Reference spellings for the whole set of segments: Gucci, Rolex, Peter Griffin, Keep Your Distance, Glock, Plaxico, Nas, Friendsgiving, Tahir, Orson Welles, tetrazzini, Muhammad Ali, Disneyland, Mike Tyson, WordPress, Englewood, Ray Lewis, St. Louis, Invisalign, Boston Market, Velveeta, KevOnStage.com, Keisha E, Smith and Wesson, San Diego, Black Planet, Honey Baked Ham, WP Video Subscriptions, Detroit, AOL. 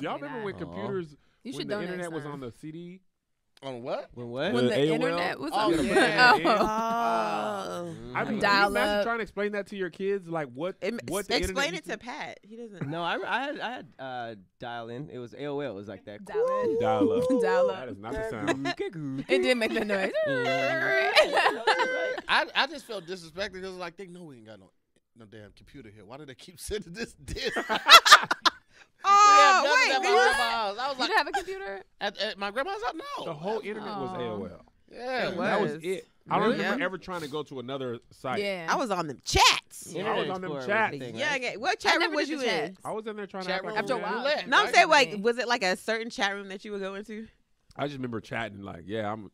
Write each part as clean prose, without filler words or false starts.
Y'all remember when computers, when the internet was on the CD? On what? When what? When the AOL? Internet was on the CD. I mean, dial up. Imagine trying to explain that to your kids, like what the explain it to Pat. He doesn't. No, I had dial in. It was AOL. It was like that. Dial up. Dial up. That is not the sound. It didn't make that noise. I just felt disrespected because like they know we ain't got no damn computer here. Why do they keep sending this disc? Oh, wait, did you have a computer? At my grandma's house? No. The whole internet was AOL. Yeah, that was it. I don't remember ever trying to go to another site. Yeah. I was on them chats. Yeah, I was on them chats. Yeah, okay. What chat room was you in? I was in there trying to act like after a while. No, I'm saying, like, was it like a certain chat room that you would go into? I just remember chatting like, yeah, I'm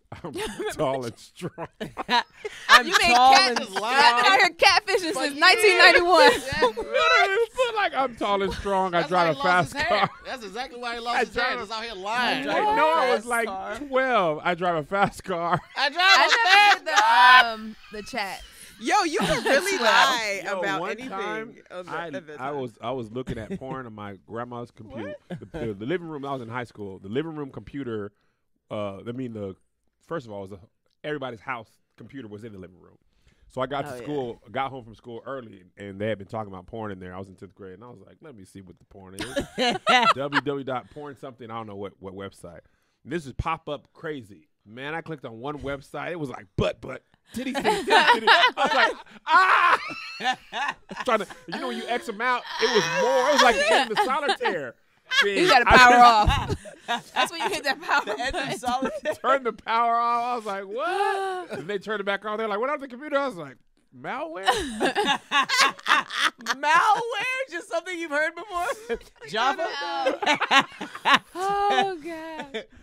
tall and strong. I'm you tall and strong. I've been out here catfishing since 1991. But like, I'm tall and strong. I drive a fast car. That's exactly why he lost his hair. I was out here lying. No, I was like 12. I drive a fast car. I drive a fast car. The chat. Yo, you can really lie about anything. I was looking at porn on my grandma's computer. The living room. I was in high school. The living room computer. I mean, first of all, it was everybody's house computer was in the living room. So I got to school, got home from school early, and they had been talking about porn in there. I was in 10th grade, and I was like, let me see what the porn is. www.porn something. I don't know what website. And this is pop up crazy. Man, I clicked on one website. It was like butt, titties, titties, titties. I was like, ah! Trying to, you know, when you X them out, it was more. It was like the end of solitaire. You got to power off. That's when you hit that power. The end of solitaire. Turn the power off. I was like, what? And they turned it back on. They're like, what happened to the computer? I was like, malware? Malware? Just something you've heard before? Java? Oh, God.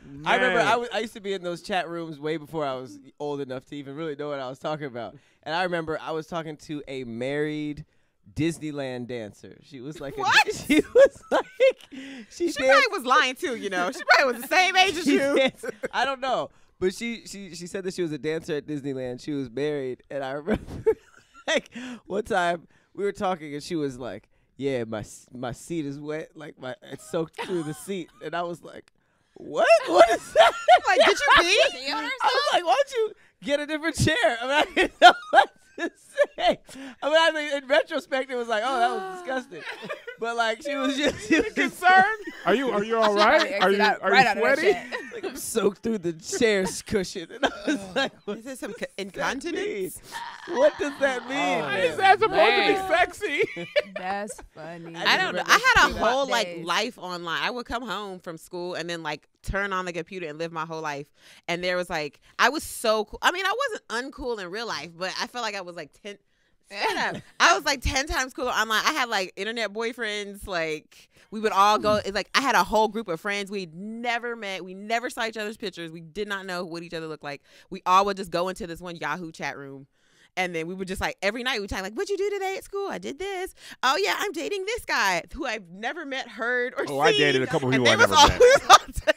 Man. I remember I used to be in those chat rooms way before I was old enough to even really know what I was talking about. And I remember I was talking to a married Disneyland dancer. She was like, what? She was like, she probably was lying too, you know. She probably was the same age as you. Danced. I don't know. But she said that she was a dancer at Disneyland. She was married. And I remember like one time we were talking and she was like, yeah, my seat is wet. Like it soaked through the seat. And I was like, what? What is that? Like, did you pee? I was like, why don't you get a different chair? I mean, I didn't know what to say. I mean, in retrospect, it was like, oh, that was disgusting. But like, she was concerned. Are you all right? Are you sweaty? Like, I'm soaked through the chair's cushion. And I was like, is this some incontinence? What does that mean? Is that supposed to be sexy? That's funny. I don't know. I had a whole like life online. I would come home from school and then like turn on the computer and live my whole life. And there was like, I was so cool. I mean, I wasn't uncool in real life, but I felt like I was like 10. I was like 10 times cooler online. I had like internet boyfriends. Like we would all go. It's like I had a whole group of friends we'd never met. We never saw each other's pictures. We did not know what each other looked like. We all would just go into this one Yahoo chat room. And then we would just like every night we talk like, what'd you do today at school? I did this. Oh yeah, I'm dating this guy who I've never met, heard, or seen. Oh, I dated a couple people I never met.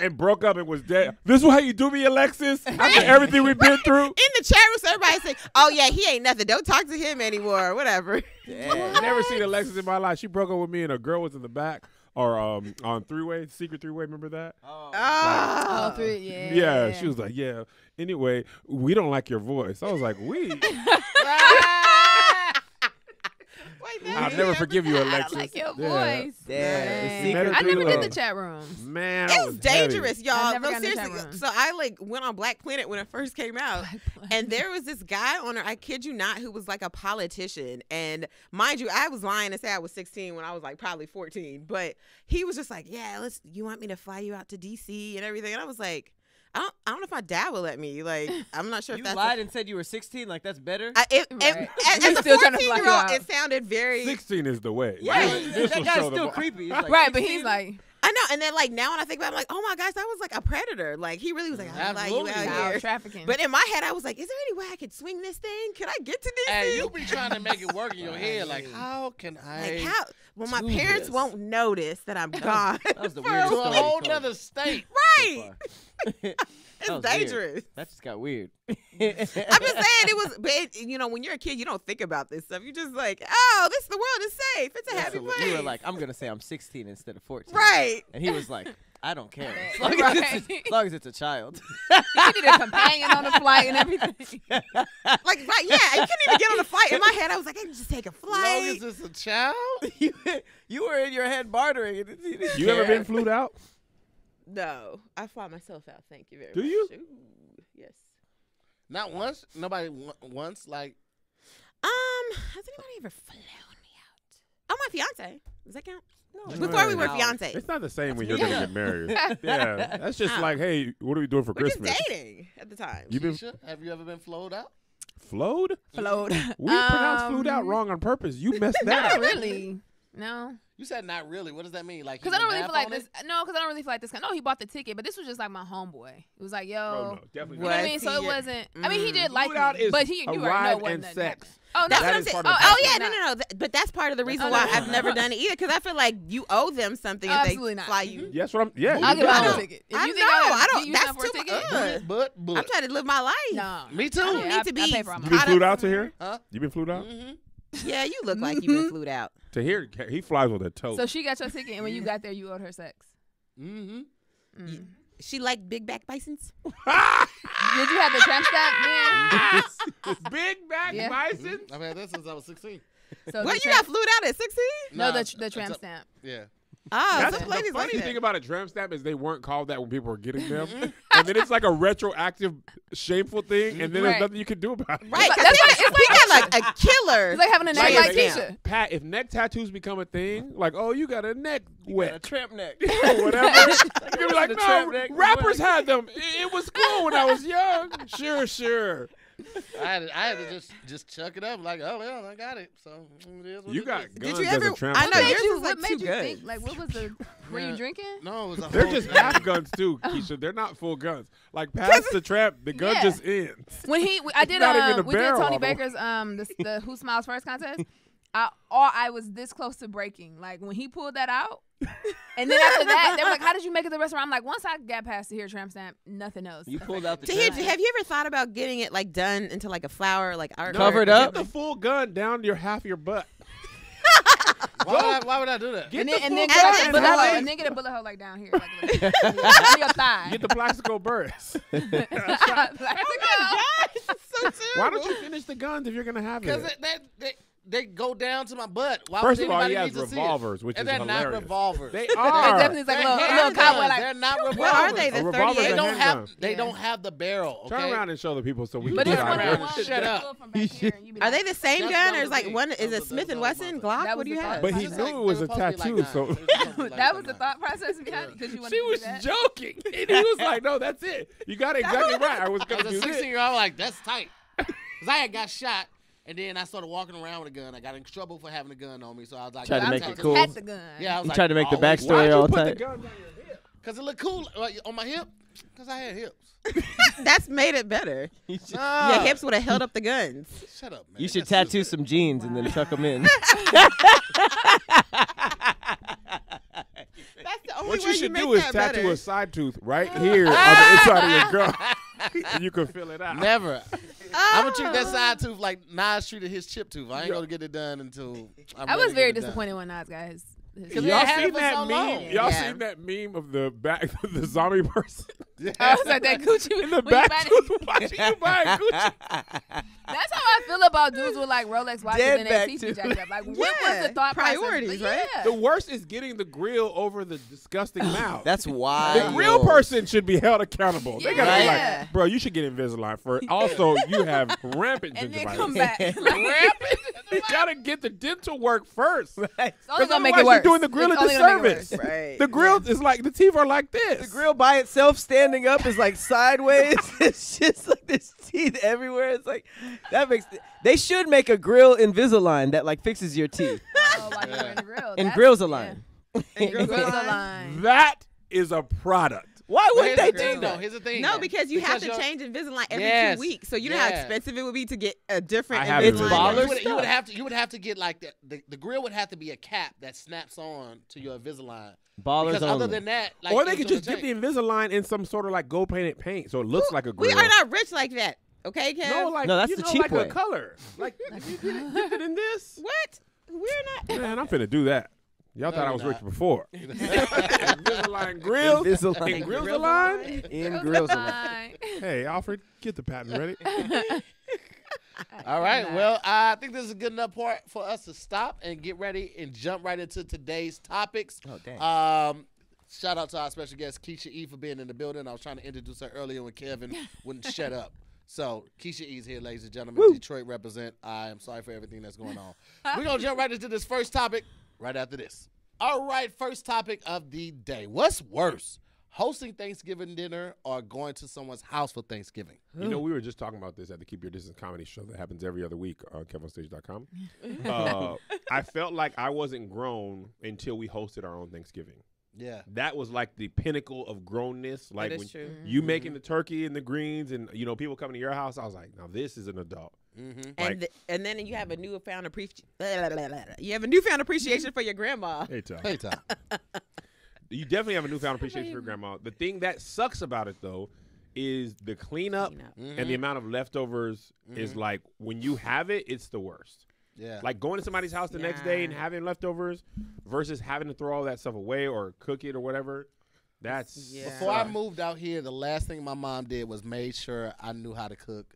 And broke up and was dead. This is how you do me, Alexis? After everything we've been through? In the chat room, so everybody's like, oh, yeah, he ain't nothing. Don't talk to him anymore or whatever. What? Never seen Alexis in my life. She broke up with me and a girl was in the back or on three-way, secret three-way. Remember that? Oh, like, yeah. Yeah, she was like, yeah. Anyway, we don't like your voice. I was like, we? I'll never forgive you, Alexis. I like your voice. Yeah. I never did the chat room. Man, it was dangerous, y'all. No, seriously. So I like went on Black Planet when it first came out, and there was this guy on there. I kid you not, who was like a politician. And mind you, I was lying to say I was 16 when I was like probably 14. But he was just like, "Yeah, you want me to fly you out to DC and everything?" And I was like, I don't know if my dad will let me. Like, I'm not sure if that's... You lied and said you were 16? Like, that's better? As a 14-year-old, it sounded very... 16 is the way. Yeah. That guy's still creepy. He's like, right, but he's like... I know. And then, like, now when I think about it, I'm like, oh, my gosh, that was, like, a predator. Like, he really was like, I like you out here. Trafficking. But in my head, I was like, is there any way I could swing this thing? Could I get to this thing? Hey, you be trying to make it work in your head. Like, how can I... Like, how... Well, my parents won't notice that I'm gone. That was the weirdest story. To a whole other state. Right. It's dangerous. Weird. That just got weird. I'm just saying it was, you know, when you're a kid, you don't think about this stuff. You're just like, oh, this the world is safe. It's a happy place. You were like, I'm going to say I'm 16 instead of 14. Right. And he was like, I don't care. As long, as long as it's a child. You need a companion on the flight and everything. Like, yeah, I couldn't even get on the flight. In my head, I was like, I can just take a flight. As long as it's a child? You were in your head bartering. You ever been flued out? No. I fly myself out. Thank you very much. Do you? Ooh, yes. Not once? Nobody once? Like? Has anybody ever flown me out? Oh, my fiance. Does that count? No. Before we were fiancés. It's not the same when you're going to get married. Yeah. That's just like, hey, what are we doing for Christmas? Just dating at the time. Keisha, have you ever been flowed out? Flowed? Flowed. We pronounced flewed out wrong on purpose. You messed that up. Not really. No. You said not really. What does that mean? Like, because I don't really feel like this. No, because I don't really feel like this. No, he bought the ticket, but this was just like my homeboy. It was like, yo. No, definitely. You know what I mean? So it wasn't. I mean, he did like me, but he knew I wasn't sex. Oh, that's what I'm saying. Oh yeah, no. But that's part of the reason why I've never done it either, because I feel like you owe them something if they fly you. Yes, what I'm. Yeah, I'll give out a ticket. I know. I don't. That's too much. But I'm trying to live my life. No, me too. I don't need to be. You been flued out to here? Huh? You been flued out? Yeah, you look like you've been flued out. To here, he flies with a toe. So she got your ticket, and when you got there, you owed her sex. She liked big back bisons. Did you have the tramp stamp? Big back bison? I've had that since I was 16. So what, you got flued out at 16? No, the tramp stamp. Yeah. Oh, that's the funny thing about a tramp stamp is they weren't called that when people were getting them. And then it's like a retroactive, shameful thing, and then there's nothing you can do about it. Right, it's like a killer. It's like having a neck like Keisha. Pat, if neck tattoos become a thing, like, oh, you got a neck wet. A tramp neck. Or whatever. You'll be like, no, rappers had them. It was cool when I was young. Sure. I had to just chuck it up, like, oh yeah, I got it. So it is what you got guns as a tramp. I know yours was like too good. Like, what was the? Were you drinking? No, it was a whole. They're just half guns too, Keisha. They're not full guns. Like past the trap, the gun just ends. When we did Tony Baker's the Who Smiles First contest. I was this close to breaking. Like when he pulled that out. And then after that, they were like, how did you make it the restaurant? I'm like, once I got past the hair tramp stamp, nothing else. You pulled out the tramp. Have you ever thought about getting it like done into like a flower, like art? Covered up? Get the full gun down your half your butt. Why would I do that? Get and then get a bullet hole like down here. Like, your thigh. Get the plaxico burst. Why don't you finish the guns if you're going to have it? Because they go down to my butt. Why First of all, he has revolvers, which is hilarious. And they're not revolvers. They are. They're definitely like cowboy. Like, they're not revolvers. What are they? The 38? They don't have the barrel. Okay? Turn around and show the people so we can get out of here. Shut up. Are they the same gun, or is like one? Is it Smith and Wesson Glock? What do you have? But he knew it was a tattoo, so that was the thought process behind it. She was joking, and he was like, "No, that's it. You got it exactly right. I was going to do this." As a 16-year-old, like, that's tight, because I had got shot. And then I started walking around with a gun. I got in trouble for having a gun on me, so I was like, "Trying to make it cool." The gun. Yeah, I was like, "Trying to make the backstory all tight." Because it looked cool on my hip. Because I had hips. That's made it better. Your hips would have held up the guns. Shut up, man. You should tattoo some jeans and then tuck them in. That's the only what you should do is tattoo a side tooth right here on the inside of your gun. And you can fill it out. Never. I'm going to treat that side tooth like Nas treated his chip tooth. I ain't going to get it done until I was very disappointed when Nas got his. Y'all seen that meme? Y'all seen that meme of the back of the zombie person? I was like, that Gucci in the back. Watching you buying Gucci. That's how I feel about dudes with like Rolex watches and CC jacked up. Like, what was the thought process? Priorities, right? Yeah. The worst is getting the grill over the disgusting mouth. That's wild. The real person should be held accountable. They gotta be like, bro, you should get Invisalign for it. Also, you have rampant gingivitis. And then come back. Rampant. You gotta get the dental work first. It's only gonna make it worse. Doing the grill a disservice. Right. The grill is like the teeth are like this. The grill by itself standing up is like sideways. It's just like there's teeth everywhere. It's like that makes. They should make a grill Invisalign that like fixes your teeth. Oh, like you're in grill. And grills align. Yeah. And grills align. That is a product. Why would they do that? Here's the thing. No, because you have to change Invisalign every 2 weeks. So you know how expensive it would be to get a different Invisalign. You would have to get like the grill would have to be a cap that snaps on to your Invisalign. Ballers because other than that, like, or they could just dip the Invisalign in some sort of like gold painted paint so it looks like a grill. We are not rich like that. Okay, Kev? No, like, no, that's the cheap way. A color. Like, you didn't dip it in this? What? We're not. Man, I'm finna do that. Y'all thought I was rich before. Invisalign grill. Invisalign grill. In grills. Hey, Alfred, get the patent ready. All right. Well, I think this is a good enough part for us to stop and get ready and jump right into today's topics. Oh, dang. Shout out to our special guest, Keisha E, for being in the building. I was trying to introduce her earlier when Kevin wouldn't shut up. So, Keisha E's here, ladies and gentlemen. Woo. Detroit represent. I am sorry for everything that's going on. We're going to jump right into this first topic right after this. All right, first topic of the day. What's worse, hosting Thanksgiving dinner or going to someone's house for Thanksgiving? You know, we were just talking about this at the Keep Your Distance comedy show that happens every other week on KevOnStage.com. I felt like I wasn't grown until we hosted our own Thanksgiving. Yeah, that was like the pinnacle of grownness. Like when true. You making the turkey and the greens, and you know people coming to your house. I was like, now this is an adult. Mm-hmm. Like, and then you have a newfound appreciation. You have a newfound appreciation for your grandma. Hey, Tom. Hey, Tom. You definitely have a newfound appreciation for your grandma. The thing that sucks about it though is the cleanup. Mm-hmm. And the amount of leftovers is like when you have it, it's the worst. Yeah. Like going to somebody's house the next day and having leftovers versus having to throw all that stuff away or cook it or whatever. That's Before I moved out here, the last thing my mom did was made sure I knew how to cook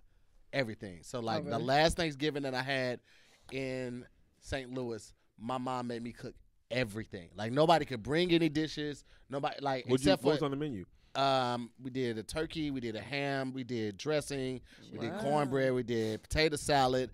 everything. So like the last Thanksgiving that I had in St. Louis, my mom made me cook everything. Like nobody could bring any dishes. Nobody like what was on the menu? We did a turkey, we did a ham, we did dressing, we did cornbread, we did potato salad.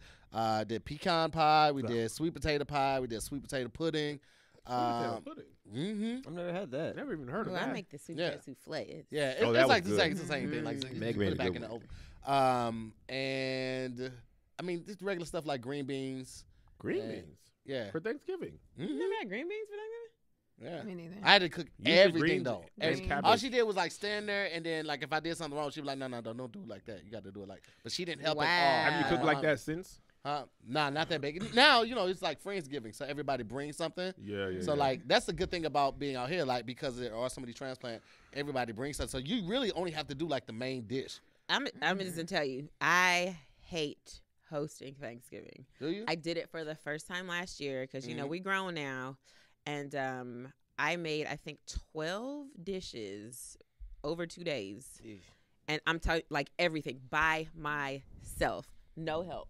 Did pecan pie, we did sweet potato pie, we did sweet potato pudding. Sweet potato pudding? Mm-hmm. I've never had that. Never even heard of that. I make the sweet potato souffle. Yeah, it's the same thing. Like, you put it back in the oven. And, I mean, just regular stuff like green beans. Green beans? Yeah. For Thanksgiving? Mm-hmm. You never had green beans for Thanksgiving? Yeah. Me neither. I had to cook everything though. All she did was like stand there, and then like if I did something wrong, she was like, "No, don't do it like that. You got to do it like." But she didn't help at all. Have you cooked like that since? Nah, not that big. Now, you know, it's like Friendsgiving, so everybody brings something. Yeah. So, like, that's the good thing about being out here, like, because there are so many transplants, everybody brings something. So, you really only have to do, like, the main dish. I'm just going to tell you, I hate hosting Thanksgiving. Do you? I did it for the first time last year because, you know, we grown now. And I made, I think, 12 dishes over 2 days. Jeez. And I'm telling like, everything by myself, no help.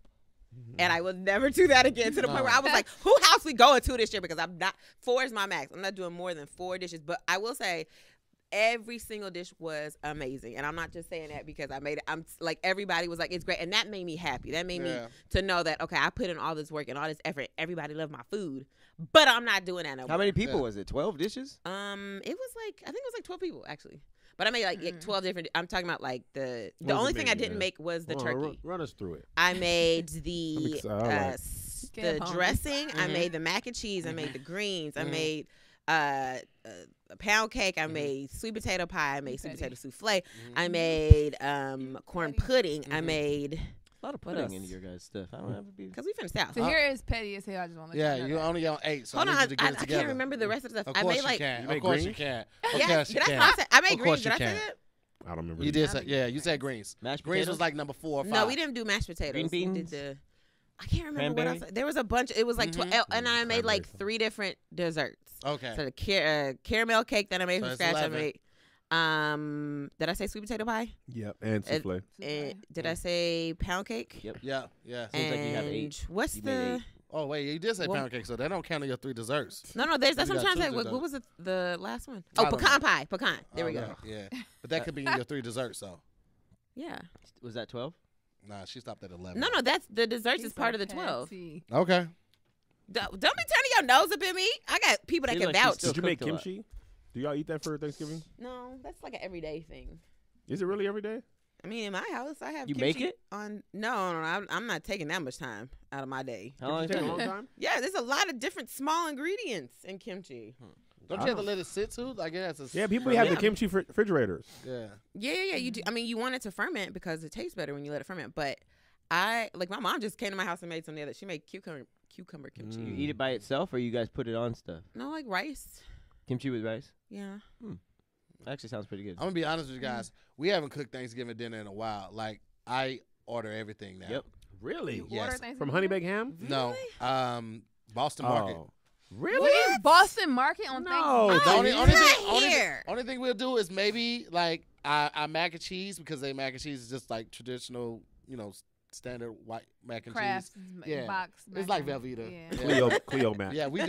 And I will never do that again to the point where I was like, who house we going to this year? Because I'm not, 4 is my max. I'm not doing more than 4 dishes. But I will say every single dish was amazing. And I'm not just saying that because I made it. I'm like, everybody was like, it's great. And that made me happy. That made me to know that, okay, I put in all this work and all this effort. Everybody loved my food. But I'm not doing that no more. How many people was it? 12 dishes? It was like, I think it was like 12 people actually. But I made like 12 different. I'm talking about like the only thing I didn't make was the turkey. Run us through it. I made the dressing. I made the mac and cheese. I made the greens. I made a pound cake. I made sweet potato pie. I made sweet potato souffle. I made corn pudding. I made a lot of pudding into your guys' stuff. I don't have to be because we finished out. So here is petty as hell. I just want to let you know. Yeah, you only on 8. So hold on, I can't remember the rest of the stuff. Of course I made, like, you can. Of course you can. I made greens. Did I say that? I don't remember. You did. Yeah, you said greens. Mashed potatoes was like number 4 or 5. No, we didn't do mashed potatoes. Green beans. We did I can't remember what else. There was a bunch. It was like 12, and I made like 3 different desserts. Okay. So the caramel cake that I made from scratch. I made. Did I say sweet potato pie? Yep, and souffle. Did I say pound cake? Yep. Yeah. Seems like you have 8. What's the? Oh wait, you did say pound cake, so that don't count on your 3 desserts. No, that's what I'm trying to say. What was the last one? Oh, pecan pie. Pecan. There we go. Yeah, but that could be in your 3 desserts, though. Yeah. Was that 12? Nah, she stopped at 11. No, that's the desserts is part of the 12. Okay. Don't be turning your nose up at me. I got people that can vouch. Did you make kimchi? Do y'all eat that for Thanksgiving? No, that's like an everyday thing. Is it really every day? I mean, in my house, I have kimchi. You make it? No, I'm not taking that much time out of my day. How long? Take a long time? Yeah, there's a lot of different small ingredients in kimchi. Don't you have to let it sit too? Like it has to. Yeah, people have the kimchi refrigerators. Yeah. Yeah. You do. I mean, you want it to ferment because it tastes better when you let it ferment. But I like my mom just came to my house and made some She made cucumber kimchi. You eat it by itself, or you guys put it on stuff? No, like rice. Kimchi with rice. Yeah. Actually, sounds pretty good. I'm gonna be honest with you guys. We haven't cooked Thanksgiving dinner in a while. Like I order everything now. Yep. Really? You order from Honey Baked Ham? Really? No. Boston Market. Really? We eat Boston Market on Thanksgiving? No. Only thing we'll do is maybe like our mac and cheese, because they mac and cheese is just like traditional, you know, standard white mac and cheese. Yeah. Box mac. It's like Velveeta. Yeah. Cleo mac. Yeah, we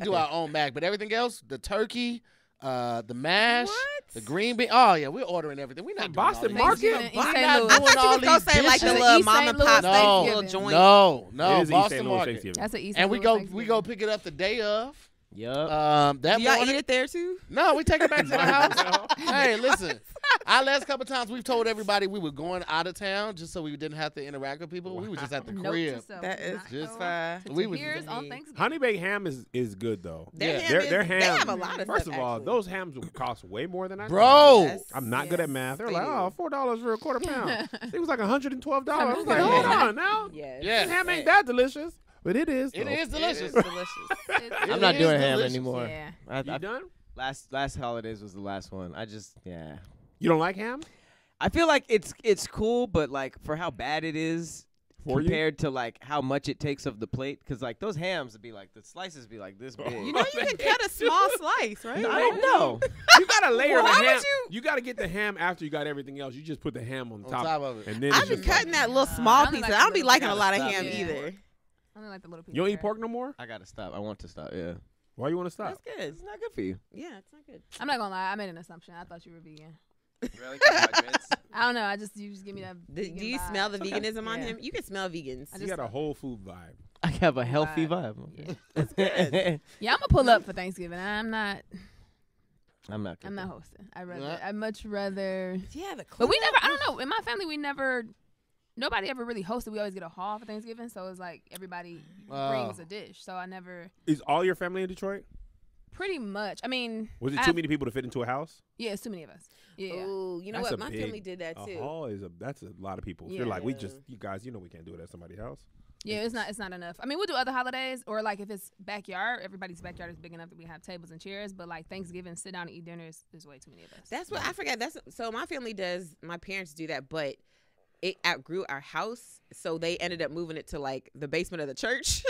do our own mac, but everything else, the turkey, the mash, the green bean. Oh yeah, we're ordering everything. We're not Boston Market. I thought you were gonna say like the little mama pop Thanksgiving joint. No, Boston Market. That's an East St. Louis. And we go pick it up the day of. Yep. Y'all eat it there too? No, we take it back to the house. Hey, listen. Our last couple times we've told everybody we were going out of town just so we didn't have to interact with people. Wow. We were just at the crib. That is just fine. Honey Baked Ham is good though. Their ham. They have a lot of First of all, those hams will cost way more than I I'm not good at math. They're like, oh, $4 for a quarter pound. It was like $112. I was like, hold on now. Yes. Ham ain't that delicious. But it is. It is delicious. I'm not doing ham anymore. Yeah. You done? Last holidays was the last one. I just You don't like ham? I feel like it's cool, but like for how bad it is compared to like how much it takes of the plate, because like those hams would be like the slices be like this big. You know you can cut a small slice, right? I don't know. You gotta layer the ham. You gotta get the ham after you got everything else. You just put the ham on top of it. And then I be cutting that little small piece. I don't be liking a lot of ham either. I don't like the little piece. You don't eat pork no more? I gotta stop. I want to stop. Yeah. Why you want to stop? That's good. It's not good for you. Yeah, it's not good. I'm not gonna lie. I made an assumption. I thought you were vegan. Really? I don't know. You just give me that. Do you smell the veganism on him? You can smell vegans. You got a whole food vibe. I have a healthy vibe. Yeah. That's good. Yeah, I'm gonna pull up for Thanksgiving. I'm not. Cooking. I'm not hosting. I'd much rather. Yeah, the. But we never. I don't know. In my family, we never. Nobody ever really hosted. We always get a haul for Thanksgiving, so it's like everybody brings a dish. So I never. Is all your family in Detroit? Pretty much. I mean, was it too many people to fit into a house? Yeah, it's too many of us. Yeah. Oh, you know what? My family did that too. That's a lot of people. Yeah. They're like, you guys, you know, we can't do it at somebody's house. Yeah, it's not enough. I mean, we'll do other holidays, or like if it's backyard, everybody's backyard is big enough that we have tables and chairs. But like Thanksgiving, sit down and eat dinner is way too many of us. That's what I forgot. So my family does. My parents do that, but. It outgrew our house, so they ended up moving it to like the basement of the church.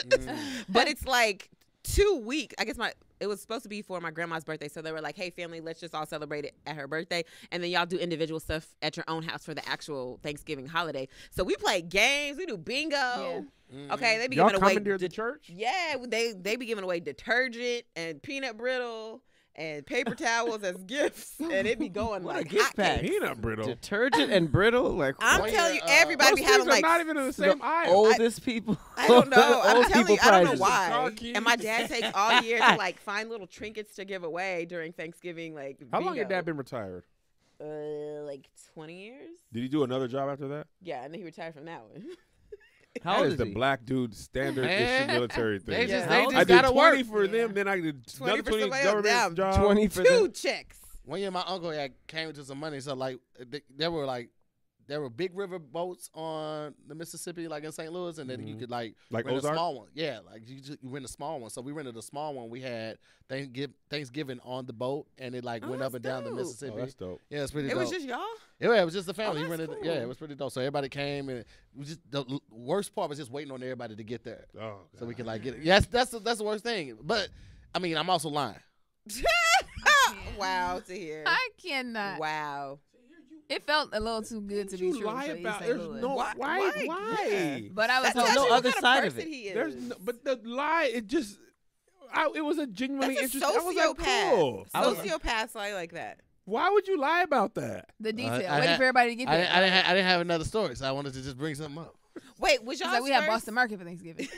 But it's like 2 weeks. I guess it was supposed to be for my grandma's birthday, so they were like, "Hey, family, let's just all celebrate it at her birthday, and then y'all do individual stuff at your own house for the actual Thanksgiving holiday." So we play games, we do bingo. Yeah. Okay, they be giving away the church. Yeah, they be giving away detergent and peanut brittle. And paper towels as gifts, and it be going like gift pack. Peanut brittle, detergent, and brittle. Like I'm telling you, everybody be having like not even in the same aisle. Oldest people. I don't know. I'm telling you, I don't know why. And my dad takes all year to like find little trinkets to give away during Thanksgiving. Like how long your dad been retired? Like 20 years. Did he do another job after that? Yeah, and then he retired from that one. How is the black dude standard issue military thing? They just I did 20 for them, then I did another 20 government job. 20 for two checks. One year, my uncle came into some money, so like there were big river boats on the Mississippi, like in St. Louis, and then you could like rent a small one. Yeah, like you rent a small one. So we rented a small one. We had Thanksgiving on the boat, and it went up and down the Mississippi. Oh, that's dope. Yeah, it's pretty dope. It was just y'all? Yeah, it was just the family. Yeah, it was pretty dope. So everybody came, and it was just the worst part was just waiting on everybody to get there. Oh, so we could like get it. Yes, that's the worst thing. But I mean, I'm also lying. Wow, to hear. I cannot. Wow. It felt a little too good to be true. Why? But I was told no other side of it. But the lie, it just, it was a genuinely interesting. I was like, cool. Sociopaths lie like that. Why would you lie about that? The detail. Waiting for everybody to get there. I didn't have another story, so I wanted to just bring something up. Wait, was y'all? Like we have Boston Market for Thanksgiving.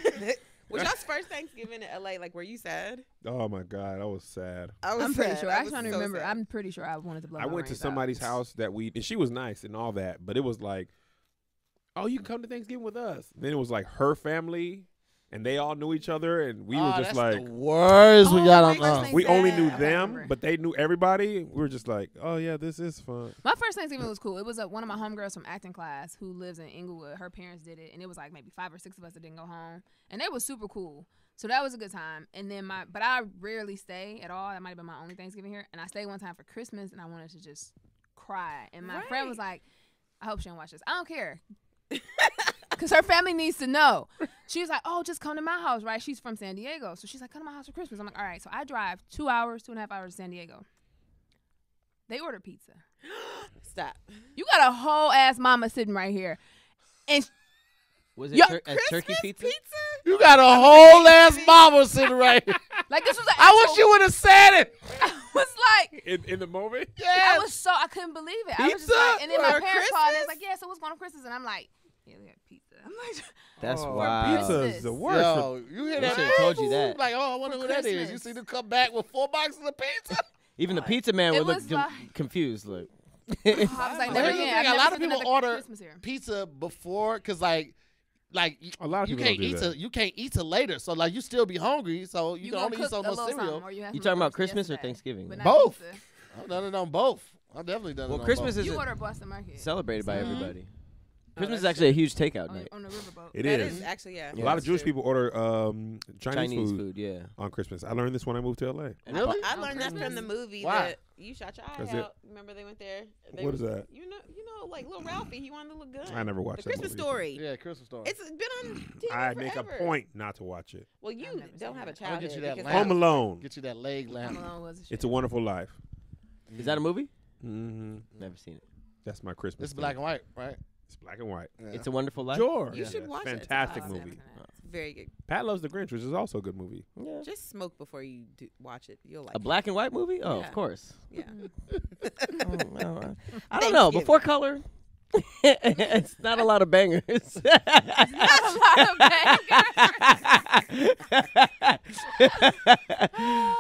Was y'all's first Thanksgiving in LA? Like, were you sad? Oh my God, I was sad. I'm pretty sure. I was trying to remember. Sad. I'm pretty sure I wanted to blow. I went to somebody's house and she was nice and all that, but it was like, oh, you can come to Thanksgiving with us. Then it was like her family and they all knew each other, and we were just like, we only knew them, but they knew everybody. We were just like, oh yeah, this is fun. My first Thanksgiving was cool. It was one of my homegirls from acting class who lives in Englewood. Her parents did it, and it was like maybe 5 or 6 of us that didn't go home, and they were super cool. So that was a good time. And then but I rarely stay at all. That might have been my only Thanksgiving here. And I stayed one time for Christmas, and I wanted to just cry. And my friend was like, I hope she don't watch this. I don't care. Because her family needs to know. She was like, oh, just come to my house, right? She's from San Diego. So she's like, come to my house for Christmas. I'm like, all right. So I drive 2.5 hours to San Diego. They order pizza. Stop. You got a whole ass mama sitting right here. And was it a turkey pizza? You got a whole ass mama sitting right here. Like, this was an I wish you would have said it. I was like. In the moment? Yeah. I couldn't believe it. Pizza? I was just like, and then my parents called and I was like, yeah, so what's going on Christmas? And I'm like, yeah, we got pizza. I'm like, that's wild. Pizza is the worst. Yo, you hear that? I should have told you that. Like, oh, I wonder who that is. You see them come back with 4 boxes of pizza? Even the pizza man would look confused. Like, I was like, never again. A lot of people order pizza before, because, like a lot of you can't eat till later, so like you still be hungry, so you can only eat so much cereal. You talking about Christmas or Thanksgiving? Both. I've done it on both. I've definitely done it on both. Well, Christmas is celebrated by everybody. Christmas is actually a huge takeout night. On the riverboat. It is actually, yeah. A lot of Jewish people order Chinese food, yeah, on Christmas. I learned this when I moved to LA. Really? I learned that from the movie. Why? You shot your eye out. Remember they went there? What is that? You know, like little Ralphie, he wanted the little gun. I never watched that movie. The Christmas Story. Yeah, Christmas Story. It's been on TV forever. I make a point not to watch it. Well, you don't have a childhood. Home Alone. Get you that leg lamp. Home Alone was a shit. It's a Wonderful Life. Is that a movie? Mm-hmm. Never seen it. That's my Christmas. It's black and white, right? It's black and white. Yeah. It's a Wonderful Life. Sure. You should watch it. Fantastic movie. Very good. Pat Loves the Grinch, which is also a good movie. Yeah. Just smoke before you watch it. You'll like it. A black and white movie? Oh, yeah. Of course. Yeah. I don't know. Before Color, it's not a lot of bangers. It's not a lot of bangers.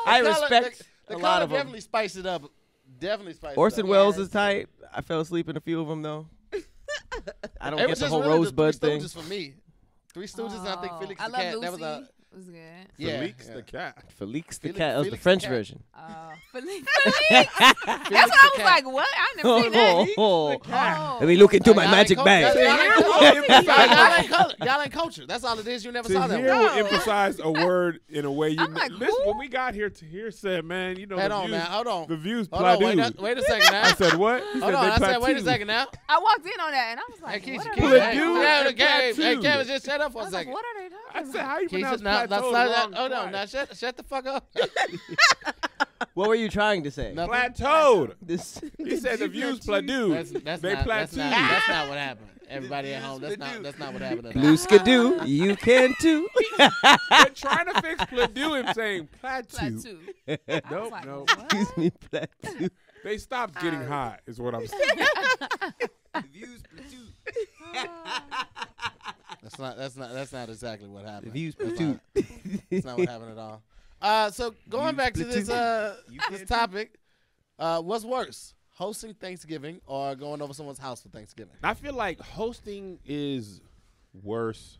I respect a lot of them. The Color definitely spiced it up. Definitely spiced it up. Orson Welles is tight. I fell asleep in a few of them, though. I don't get the whole really Rosebud thing. Just for me. Three Stooges, and I think Felix the Cat. Lucy. That was a. It was good. Yeah. Felix the Cat. Felix the Cat. That was the French version. Felix. That's what I was like. What? I never seen that. Let me look into my magic bag. Y'all ain't culture. That's all it is. You never saw that. You emphasize a word in a way you. When we got here, Tahir said, "Man, you know." Hold on. The views. Wait a second now. I said what? Hold on. I said wait a second now. I walked in on that and I was like, "Hey, Kevin, just shut up for a second." What are they doing? I said, "How you pronounce that?" Oh no! Now shut the fuck up. What were you trying to say? Nothing. Plateaued. He said the views plateaued. They plateaued. That's not what happened. Everybody at home, that's not what happened. Blue skidoo, you can too. They're trying to fix plateau and saying plateau. Nope, no. Excuse me, plateau. They stopped getting high, is what I'm saying. The views plateau. That's not exactly what happened. The views plateau. That's not what happened at all. So going back to this topic, what's worse, hosting Thanksgiving or going over someone's house for Thanksgiving? I feel like hosting is worse,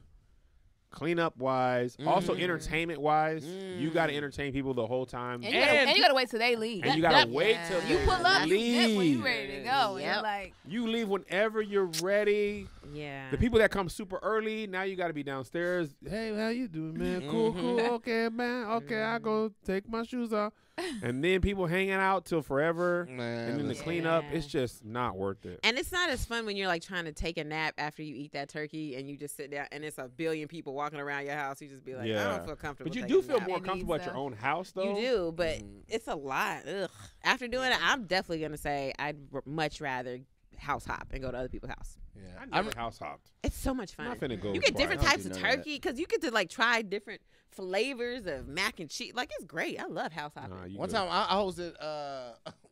cleanup wise, also entertainment wise. You got to entertain people the whole time, and you got to wait till they leave. And you got to wait till you pull up, leave when you ready to go. Yeah, like you leave whenever you're ready. Yeah, the people that come super early, now you got to be downstairs. Hey, how you doing, man? Cool. Okay, man. Okay, I go take my shoes off. And then people hanging out till forever, and then the cleanup, it's just not worth it. And it's not as fun when you're like trying to take a nap after you eat that turkey and you just sit down and it's a billion people walking around your house. You just be like, I don't feel comfortable. But you do feel more comfortable at your own house, though. You do, but it's a lot. Ugh. After doing it, I'm definitely going to say I'd much rather house hop and go to other people's house. Yeah, I never house hopped. It's so much fun. You get different types of turkey because you get to like try different flavors of mac and cheese. Like it's great. I love house hopping. One time I hosted,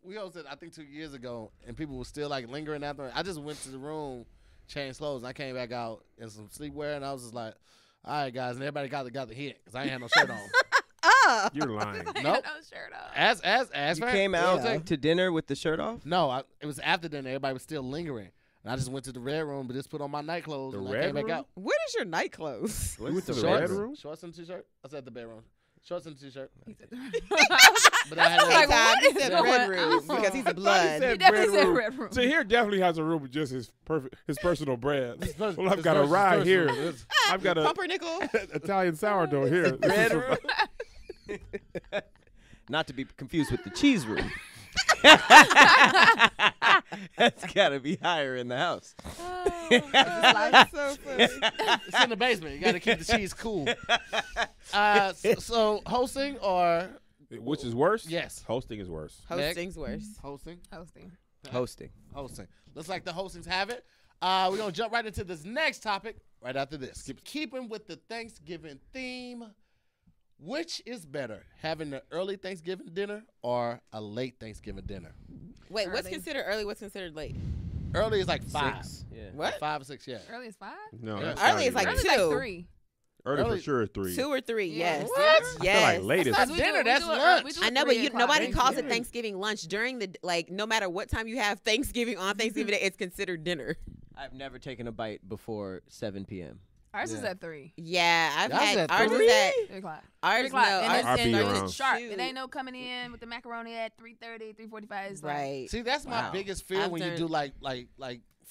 we hosted I think 2 years ago, and people were still like lingering after. I just went to the room, changed clothes, and I came back out in some sleepwear, and I was just like, "All right, guys," and everybody got the hit because I ain't had no shirt on. Oh, you're lying. Nope. No shirt off. As you came out to dinner with the shirt off? No, it was after dinner. Everybody was still lingering. And I just went to the red room, but just put on my night clothes. The red room? Out. What is your night clothes? You went to the red room? Shorts and t-shirt. I said the bedroom. Shorts and t-shirt. But I had like, what is the red room? Because he's a blood. He definitely said red room. So here definitely has a room with just his perfect, his personal bread. Well, I've got a rye here. I've got a pumpernickel. Italian sourdough here. Red room. Not to be confused with the cheese room. That's got to be higher in the house. Oh, so funny. It's in the basement. You got to keep the cheese cool. So hosting or? Which is worse? Yes. Hosting is worse. Hosting's worse. Hosting. Looks like the hostings have it. We're going to jump right into this next topic right after this. Keeping with the Thanksgiving theme. Which is better, having an early Thanksgiving dinner or a late Thanksgiving dinner? Wait, what's considered early? What's considered late? Early is like 5. 6, yeah. What? 5 or 6, yeah. Early is 5? No, that's early is like early 2. Early is like 3. Early for sure is 3. 2 or 3, yes. What? Yes. I feel like late is dinner. That's lunch. I know, but nobody calls it Thanksgiving lunch. During the, like, no matter what time you have Thanksgiving on Thanksgiving Day, it's considered dinner. I've never taken a bite before 7 p.m. Ours is at 3. Yeah, I've had ours is at 3 o'clock. Ours is sharp. It ain't no coming in with the macaroni at 3:30, 3:45. Right. See, that's my biggest fear when you do like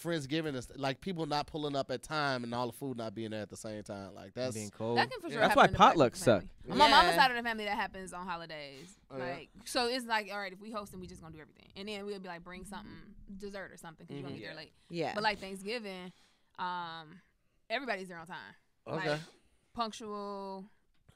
Friendsgiving, is like people not pulling up at time and all the food not being there at the same time. Like that's being cold. That can for sure happen. That's why potlucks suck. On my mama's side of the family, that happens on holidays. Like so, it's like all right, if we host and we just gonna do everything, and then we'll be like bring something, dessert or something, because you're gonna be there late. Yeah. But like Thanksgiving, everybody's there on time. Okay. Like, punctual.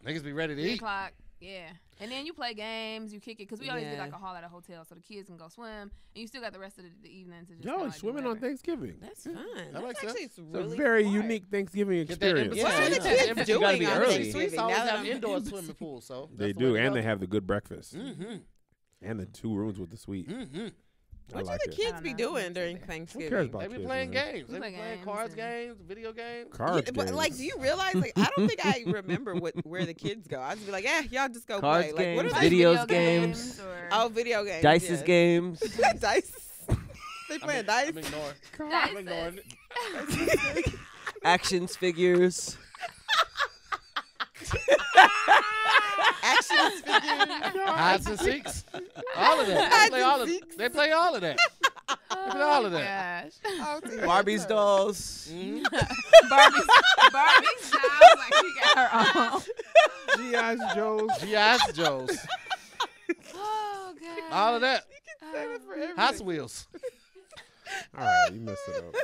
Niggas be ready to eat. 3 o'clock. Yeah. And then you play games. You kick it. Because we always do like a haul at a hotel so the kids can go swim. And you still got the rest of the evening to just y'all like swimming on Thanksgiving. That's fun. That's actually really a very unique Thanksgiving experience. What are the kids doing on Thanksgiving? They always have indoor swimming pool. So they do. And they have the good breakfast. Mm-hmm. And the 2 rooms with the suite. Mm-hmm. What do the kids be doing during Thanksgiving? Who cares about they be playing games. They be playing cards games, video games. Cards games. But, like, do you realize, like, I don't think I remember where the kids go. I just be like, yeah, y'all just go cards play. Cards games, like, video games. Oh, video games. Dice's games. Dice. They playing dice. I'm ignoring. I'm ignoring it. Actions figures. Actions figures. Hides and seeks. All of that. They play all of that. They play all of that. Oh, Barbie's dolls. Mm-hmm. Barbie's dolls like she got her own. G.I. Joes. G.I. Joes. Oh, God. All of that. Hot Wheels. All right, you messed it up.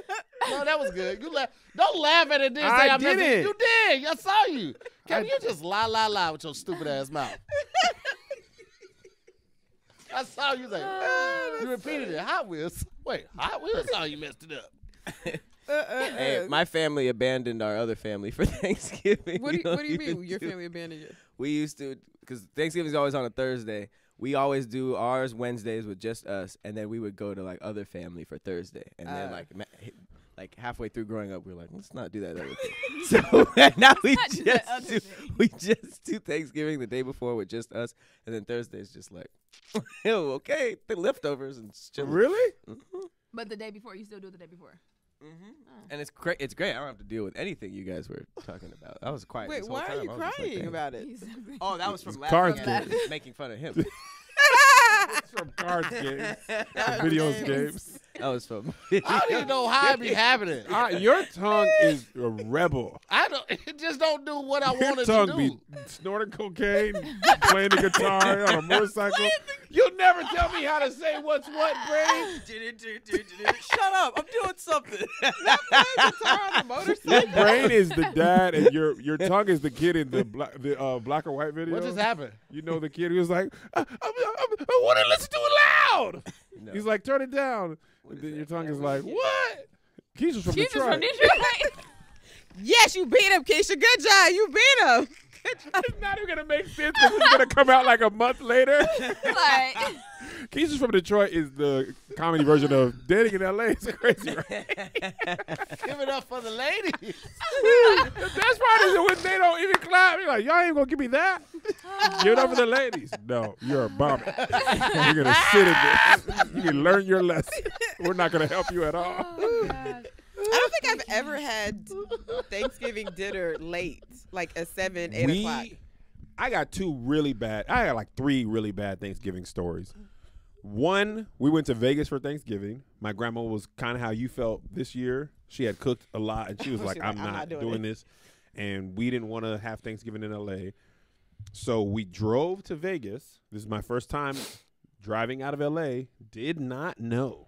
No, that was good. You don't laugh at it. I didn't. You did. I saw you. Can you just lie with your stupid ass mouth? I saw you like, you repeated it. Hot Wheels. Wait, Hot Wheels? Oh, you messed it up. Hey, my family abandoned our other family for Thanksgiving. What do you mean your family abandoned you? We used to, because Thanksgiving is always on a Thursday. We always do ours Wednesdays with just us, and then we would go to like other family for Thursday. And then like halfway through growing up, we were like, let's not do that other thing. So now we just do Thanksgiving the day before with just us, and then Thursday is just like, oh, okay, the leftovers and chill. Really? Mm-hmm. But the day before, you still do it the day before. Mm-hmm. Oh. And it's great. I don't have to deal with anything you guys were talking about. I was quiet. Wait, why are you crying about it? Oh, that was from last time. Making fun of him. It's from cards games, videos games. That was from. I don't even know how I be having it. Your tongue is a rebel. I don't. It just don't do what I want it to do. Your tongue be snorting cocaine, playing the guitar on a motorcycle. You never tell me how to say what's what, Brady. Shut up! I'm doing something. Not playing guitar on a motorcycle. Your brain is the dad, and your tongue is the kid in the black or white video. What just happened? You know the kid who was like, I want to listen to it loud. No. He's like, turn it down. Then your tongue is like, what? Keisha's from Detroit. Yes, you beat him, Keisha. Good job. You beat him. It's not even going to make sense because it's going to come out like a month later. Like. Keisha's from Detroit is the comedy version of Dating in LA. It's crazy, right? Give it up for the ladies. The best part is that when they don't even clap, you're like, y'all ain't going to give me that. Give it up for the ladies. No, you're a bummer. You're going to sit in this. You can learn your lesson. We're not going to help you at all. God. I don't think I've ever had Thanksgiving dinner late, like at 7, 8 o'clock. I got two really bad. I got like three really bad Thanksgiving stories. One, we went to Vegas for Thanksgiving. My grandma was kind of how you felt this year. She had cooked a lot, and she was like, I'm not doing this. And we didn't want to have Thanksgiving in LA. So we drove to Vegas. This is my first time driving out of LA. Did not know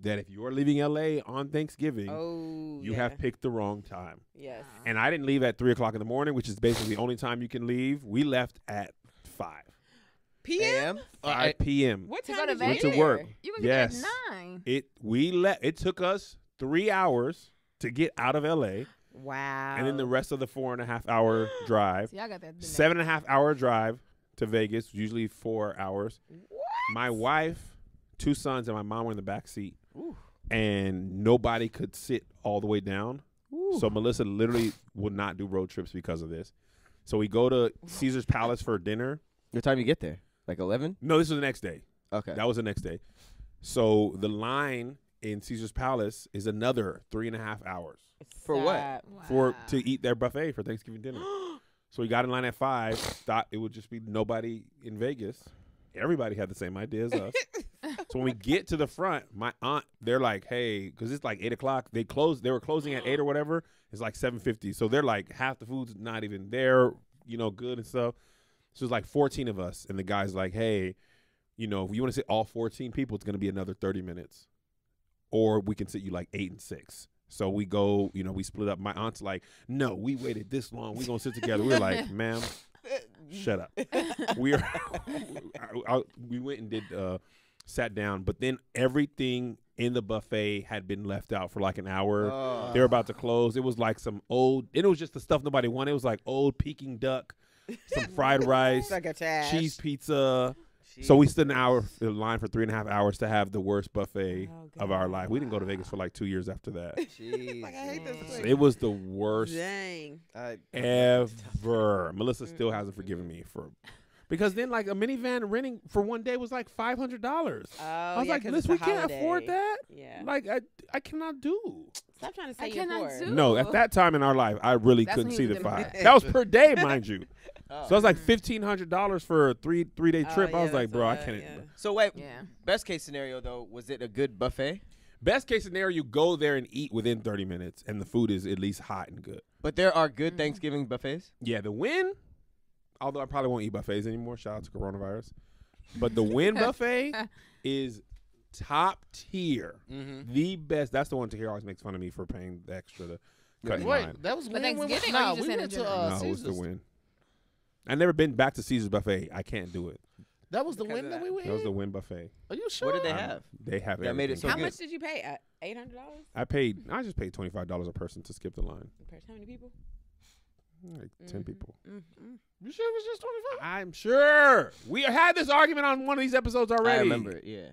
that if you are leaving LA on Thanksgiving, you have picked the wrong time. Yes. And I didn't leave at 3 o'clock in the morning, which is basically the only time you can leave. We left at 5 p.m. 5 p.m. What time did you get to work? You went at 9. It took us 3 hours to get out of LA. Wow. And then the rest of the 4.5 hour drive. So y'all got that 7.5 hour drive to Vegas, usually 4 hours. What? My wife, two sons, and my mom were in the back seat. Ooh. And nobody could sit all the way down. Ooh. So Melissa literally would not do road trips because of this. So we go to Caesar's Palace for dinner. What time you get there? Like 11? No, this was the next day. Okay. That was the next day. So the line in Caesar's Palace is another 3.5 hours. For what? Wow. To eat their buffet for Thanksgiving dinner. So we got in line at 5, thought it would just be nobody in Vegas. Everybody had the same idea as us. So when we get to the front, my aunt, they're like, hey, because it's like 8 o'clock. They were closing at 8 or whatever. It's like 7:50. So they're like, half the food's not even there, you know, good and stuff. So it's like 14 of us. And the guy's like, hey, you know, if you want to sit all 14 people, it's going to be another 30 minutes. Or we can sit you like 8 and 6. So we go, you know, we split up. My aunt's like, no, we waited this long. We're going to sit together. We're like, ma'am, shut up. We went and did, sat down. But then everything in the buffet had been left out for like an hour. They were about to close. It was like some old, it was just the stuff nobody wanted. It was like old Peking duck, some fried rice, cheese pizza. Jeez. So we stood in line for 3.5 hours to have the worst buffet of our life. We didn't go to Vegas for like 2 years after that. Jeez. Like, I hate this place. It was the worst ever. Melissa still hasn't forgiven me for, because then like a minivan renting for one day was like $500. Oh, I was like, listen, we can't afford that. Yeah. Like I cannot do. Stop trying to say you afford. No, at that time in our life, I really couldn't see the $5. That was per day, mind you. Oh. So I was like $1,500 for a three-day trip. I was like, bro, I can't. Yeah. So wait, best case scenario though, was it a good buffet? Best case scenario, you go there and eat within 30 minutes, and the food is at least hot and good. But there are good Thanksgiving buffets. Yeah, the Wynn. Although I probably won't eat buffets anymore. Shout out to coronavirus. But the Wynn buffet is top tier, the best. That's the one Tahir always makes fun of me for paying the extra to cut in line. That was Thanksgiving. No, we went to Caesar's. It was the Wynn. I've never been back to Caesar's buffet. I can't do it. That was the Wynn that we went. That was the Wynn buffet. Are you sure? What did they have? They have everything. Made it so good. How much did you pay? $800. I just paid $25 a person to skip the line. How many people? Like 10 people. You sure it was just 25? I'm sure. We had this argument on one of these episodes already. I remember it. Yeah.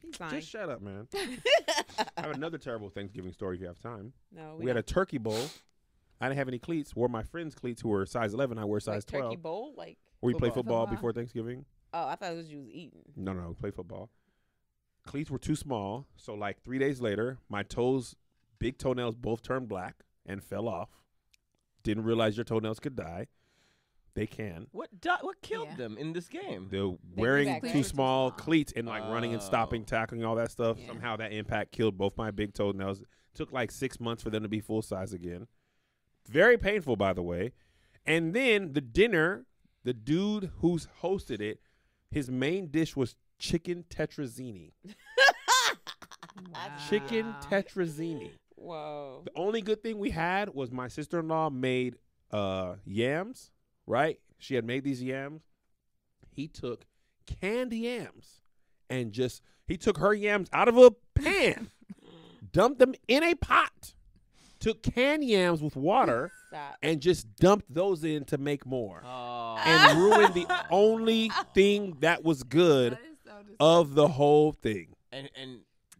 He's lying. Just shut up, man. I have another terrible Thanksgiving story if you have time. No. We had a turkey bowl. I didn't have any cleats. Wore my friend's cleats, who were size 11. I wear size 12. Turkey bowl, like where you play football before Thanksgiving. Oh, I thought it was you was eating. No, no, play football. Cleats were too small, so like 3 days later, my toes, big toenails, both turned black and fell off. Didn't realize your toenails could die. They can. What killed them in this game? They're wearing too small cleats and like running and stopping, tackling, all that stuff. Yeah. Somehow that impact killed both my big toenails. It took like 6 months for them to be full size again. Very painful, by the way. And then the dinner, the dude who's hosted it, his main dish was chicken tetrazzini. Chicken tetrazzini. Whoa. The only good thing we had was my sister-in-law made yams, right? She had made these yams. He took canned yams and he took her yams out of a pan, dumped them in a pot. Took canned yams with water and just dumped those in to make more and ruined the only thing that was good of the whole thing. And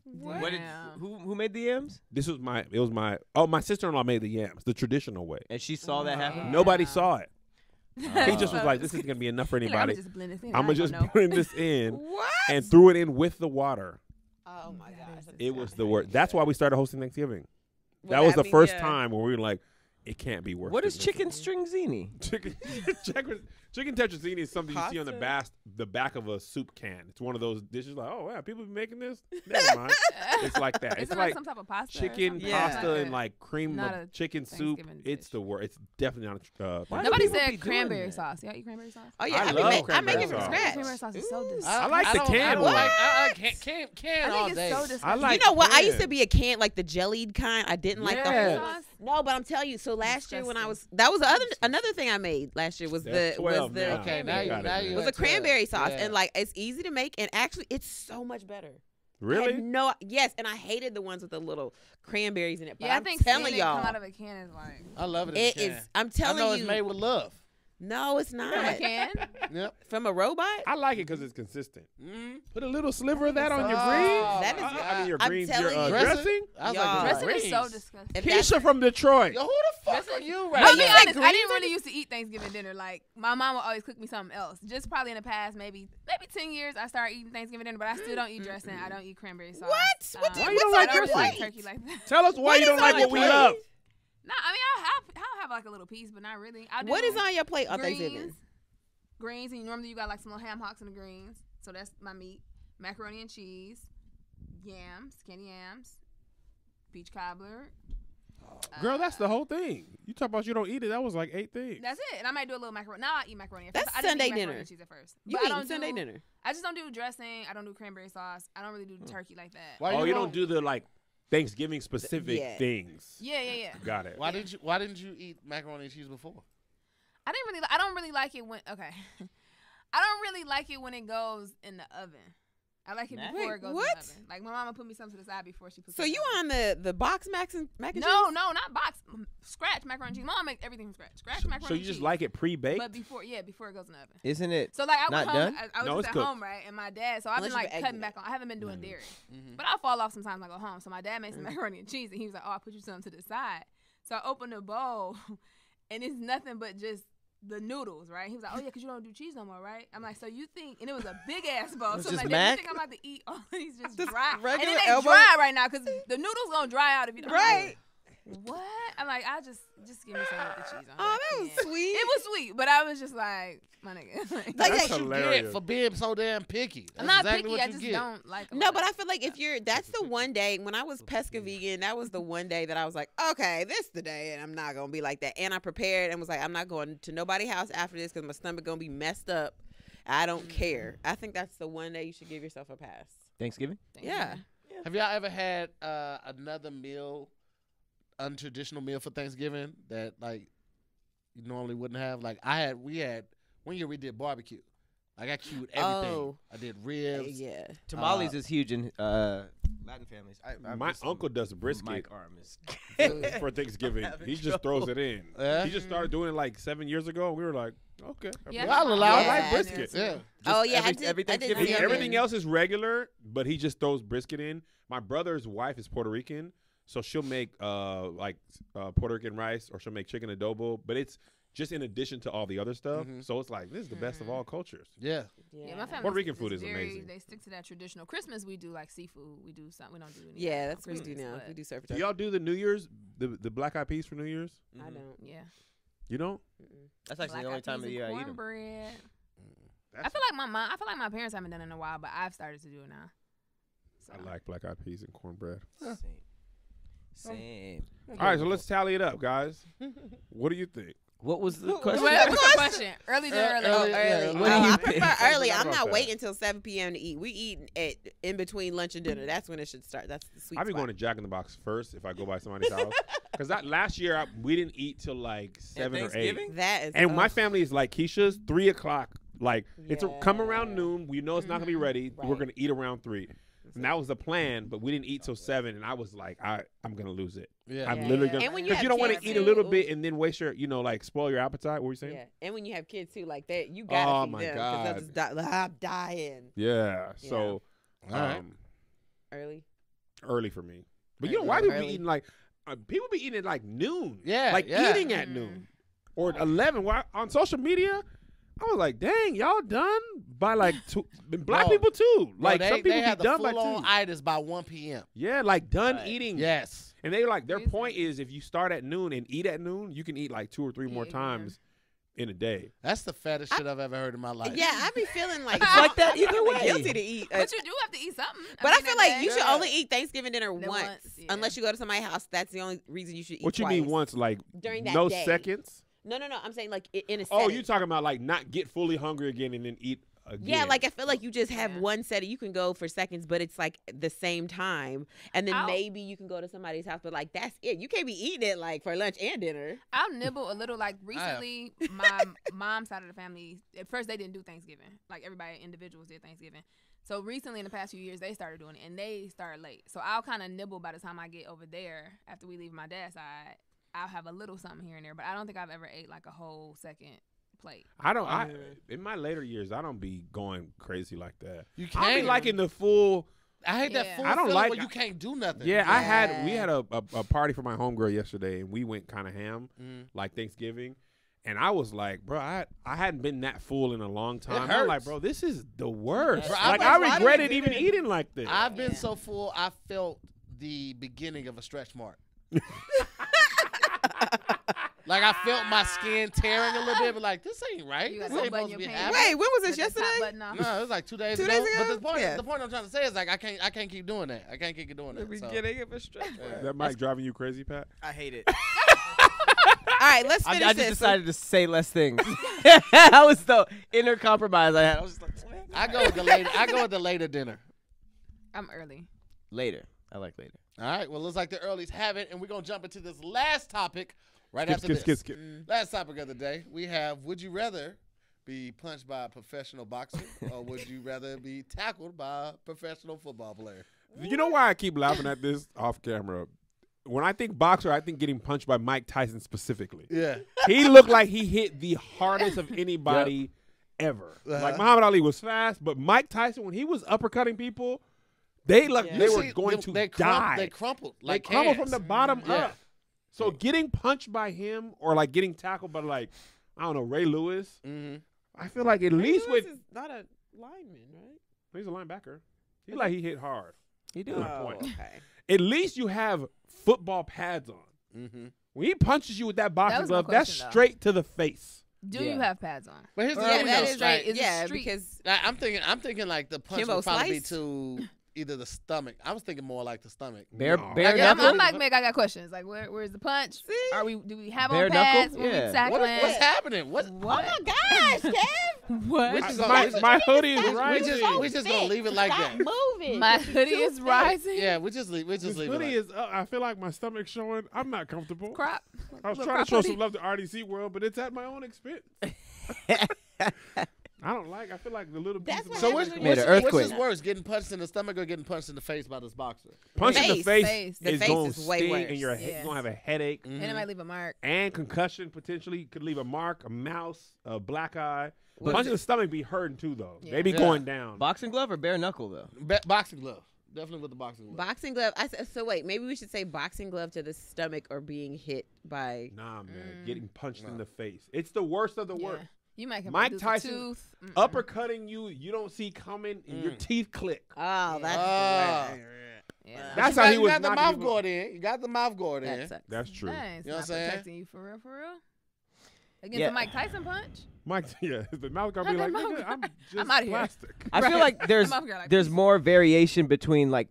what did, who made the yams? This was my sister-in-law made the yams the traditional way. And she saw that happen? Nobody saw it. He just was like, this isn't going to be enough for anybody. I'm going to just blend this in. And threw it in with the water. Oh my gosh. It was the worst. That's why we started hosting Thanksgiving. Well, that was the first time where we were like, it can't be worth it. What is chicken stringzini? Chicken tetrazzini is something you see on the back of a soup can. It's one of those dishes like, oh, wow, people be making this? Never mind. It's like that. It's like some type of pasta. Chicken pasta and like cream of chicken soup. It's the worst. It's definitely not a Nobody said cranberry sauce. Y'all eat cranberry sauce? Oh, yeah. I make it from scratch. Cranberry sauce is so disgusting. I like the can one. I like can all day. I think it's so disgusting. You know what? I used to be a can, like the jellied kind. I didn't like the whole sauce. No, but I'm telling you, so last year when I was, that was another thing I made last year was the cranberry sauce. Yeah. And like, it's easy to make and actually it's so much better. Really? No, yes, and I hated the ones with the little cranberries in it. But yeah, I'm telling y'all, come out of a can is like, I love it. It is. I'm telling you, I know it's made with love. No, it's not. From a can? Yep. From a robot? I like it because it's consistent. Mm. Put a little sliver of that on your greens. That is I mean, your greens, your dressing? I was like, dressing is so disgusting. Keisha from Detroit. Yo, who the fuck are you right now? I'll be honest, I didn't really used to eat Thanksgiving dinner. Like, my mom would always cook me something else. Just probably in the past, maybe 10 years, I started eating Thanksgiving dinner, but I still don't eat dressing. I don't eat cranberry sauce. What? Why you don't like dressing? Tell us why you don't like what we love. No, I mean, I'll have like a little piece, but not really. What is on your plate on Thanksgiving? Greens, and normally you got like some little ham hocks and the greens. So that's my meat. Macaroni and cheese, yams, skinny yams, peach cobbler. Girl, that's the whole thing. You talk about you don't eat it. That was like 8 things. That's it. And I might do a little macaroni. Now I eat macaroni at first. That's Sunday dinner. Cheese at first. You eat Sunday dinner. I just don't do dressing. I don't do cranberry sauce. I don't really do turkey like that. Why you don't do the like Thanksgiving specific things. Yeah. Got it. Why didn't you eat macaroni and cheese before? I don't really like it when. Okay. I don't really like it when it goes in the oven. I like it before it goes in the oven. Like my mama put me something to the side before she put. So you on the box mac and cheese? No, not box. Scratch macaroni and cheese. Mom makes everything from scratch. Scratch macaroni and cheese. So you just like it pre-baked? But before it goes in the oven. Isn't it? So like I was home. I was at home, right? And my dad. So I've been like cutting back on. I haven't been doing dairy, but I fall off sometimes when I go home. So my dad made some macaroni and cheese, and he was like, "Oh, I put you something to the side." So I opened the bowl, and it's nothing but just the noodles, right? He was like, "Oh yeah, because you don't do cheese no more, right?" I'm like, "So you think?" And it was a big ass bowl. So I'm like, "You think I'm about to eat all these just dry?" And it ain't dry right now because the noodles gonna dry out if you don't. Right. What? I'm like, I just give me some of the cheese on. Oh, that was sweet. It was sweet, but I was just like, my nigga. That's what you get for being so damn picky. I'm not picky. I just don't like. No, but I feel like if you're, that's the one day when I was pesca vegan. That was the one day that I was like, okay, this is the day, and I'm not gonna be like that. And I prepared and was like, I'm not going to nobody's house after this because my stomach gonna be messed up. I don't care. I think that's the one day you should give yourself a pass. Thanksgiving. Yeah. Have y'all ever had another meal? Untraditional meal for Thanksgiving that like you normally wouldn't have. Like we had one year we did barbecue. Like I cued everything. Oh. I did ribs. Yeah. Tamales is huge in Latin families. My uncle does brisket. Mike Arm is for Thanksgiving. He just throws it in. He just started doing it like 7 years ago. We were like, okay. Yeah. Well, I'll allow it. I like brisket. Yeah. Everything else is regular, but he just throws brisket in. My brother's wife is Puerto Rican. So she'll make Puerto Rican rice, or she'll make chicken adobo, but it's just in addition to all the other stuff. Mm-hmm. So it's like this is the best of all cultures. Yeah. My family, Puerto Rican food is amazing. They stick to that traditional. Christmas we do like seafood. We do something. We don't do anything. Yeah, that's what we do now. We do surf. Do y'all do the New Year's, the black eyed peas for New Year's? Mm-hmm. I don't. Yeah. You don't? Mm-mm. That's actually the only time of the year I eat them. Cornbread. I feel like my parents haven't done it in a while, but I've started to do it now. So. I like black eyed peas and cornbread. Yeah. Same. All right, so let's tally it up, guys. What do you think? What was the question? Early dinner, early. I prefer early. I'm not waiting until 7 p.m. to eat. We eat in between lunch and dinner. That's when it should start. That's the sweet spot. I'll be going to Jack in the Box first if I go by somebody's house. Because last year, we didn't eat till like 7 or 8. And my family is like Keisha's, 3 o'clock. Like, it's come around noon. We know it's not going to be ready. Right. We're going to eat around 3. And that was the plan, but we didn't eat till 7, and I was like, I'm gonna lose it. Yeah, I'm literally gonna, because you don't want to eat a little bit and then waste your, spoil your appetite. What were you saying? Yeah, and when you have kids too, like that, you gotta feed them. Oh my God, I'm dying. Yeah, so early for me. But you know why people be eating like people be eating at like noon? Yeah, like eating at noon or 11. Why on social media? I was like, dang, y'all done by like two. Black people too. Like some people be done by 2. They had the full-on itis by 1 p.m. Yeah, like done eating. Yes. And they like, their point is if you start at noon and eat at noon, you can eat like 2 or 3 more times in a day. That's the fattest shit I've ever heard in my life. Yeah, I be feeling like like that either way. Guilty to eat, but you do have to eat something. But I feel like you should only eat Thanksgiving dinner once, unless you go to somebody's house. That's the only reason you should eat. What you mean once? Like during that day? Seconds? No, no, no. I'm saying like in a. Oh, you're talking about like not get fully hungry again and then eat again. Yeah, like I feel like you just have one set. You can go for seconds, but it's like the same time, and then maybe you can go to somebody's house, but like that's it. You can't be eating it like for lunch and dinner. I'll nibble a little. Like recently, my mom's side of the family at first they didn't do Thanksgiving. Like everybody individuals did Thanksgiving. So recently, in the past few years, they started doing it, and they started late. So I'll kind of nibble by the time I get over there after we leave my dad's side. I'll have a little something here and there, but I don't think I've ever ate like a whole second plate. I don't. In my later years, I don't be going crazy like that. You can't. I be liking the full. I hate that full. I don't like. Where you can't do nothing. Yeah, I had. We had a party for my homegirl yesterday, and we went kind of ham, like Thanksgiving, and I was like, bro, I hadn't been that full in a long time. I'm like, bro, this is the worst. Bro, like I regretted even eating like this. I've been so full, I felt the beginning of a stretch mark. Like I felt my skin tearing a little bit, but like this ain't right. This ain't supposed to be happening. Wait, when was this? Yesterday? No, it was like 2 days ago. But the point I'm trying to say is like I can't keep doing that. I can't keep doing that. The beginning of a stretch. That Mike driving you crazy, Pat? I hate it. All right, let's finish this. I just decided to say less things. That was the inner compromise I had. I was just like, what? I go with the later dinner. I'm early. Later. I like later. All right. Well, looks like the earlies have it, and we're gonna jump into this last topic. Right after this. Last topic of the day, we have: would you rather be punched by a professional boxer, or would you rather be tackled by a professional football player? You know why I keep laughing at this off camera? When I think boxer, I think getting punched by Mike Tyson specifically. Yeah, he looked like he hit the hardest of anybody ever. Like Muhammad Ali was fast, but Mike Tyson, when he was uppercutting people, they were going to die. They crumpled. They crumpled from the bottom up. So getting punched by him or like getting tackled by like, I don't know, Ray Lewis. Mm-hmm. I feel like at least Ray Lewis is not a lineman, right? He's a linebacker. He like he hit hard. He do. Okay. At least you have football pads on. Mm-hmm. When he punches you with that boxing glove, that's straight to the face. Do you have pads on? But here's the thing. Because I'm thinking like the punch would probably be too. Either the stomach. I was thinking more like the stomach. I'm like Meg. I got questions. Like, where's the punch? See? Do we have bare on pads? Yeah. What's happening? What? Oh my gosh, Kev! What? My hoodie is rising. We're just gonna leave it like that. Moving. My hoodie is rising. Yeah, we just leave it. Hoodie is up. I feel like my stomach's showing. I'm not comfortable. Crop. I was trying to show some love to RDC World, but it's at my own expense. I don't like. I feel like the little piece. So which is worse, getting punched in the stomach or getting punched in the face by this boxer? Punch in the face is way worse. And you're gonna have a headache, and it might leave a mark. And concussion potentially could leave a mark, a mouse, a black eye. Punch in the stomach be hurting too though. Yeah. They be going down. Boxing glove or bare knuckle though? Boxing glove. Definitely with the boxing glove. Boxing glove. So wait, maybe we should say boxing glove to the stomach or being hit by. Nah, man, getting punched in the face. It's the worst of the worst. You might have Mike Tyson uppercutting you. You don't see coming, and your teeth click. Oh, that's that's how he was. You got the mouth guard in. You got the mouth guard in. That's true. Nice. You know what I'm saying? Protecting you for real, for real. Against the Mike Tyson punch. The mouth guard be like, I'm just plastic. I feel like there's more variation between like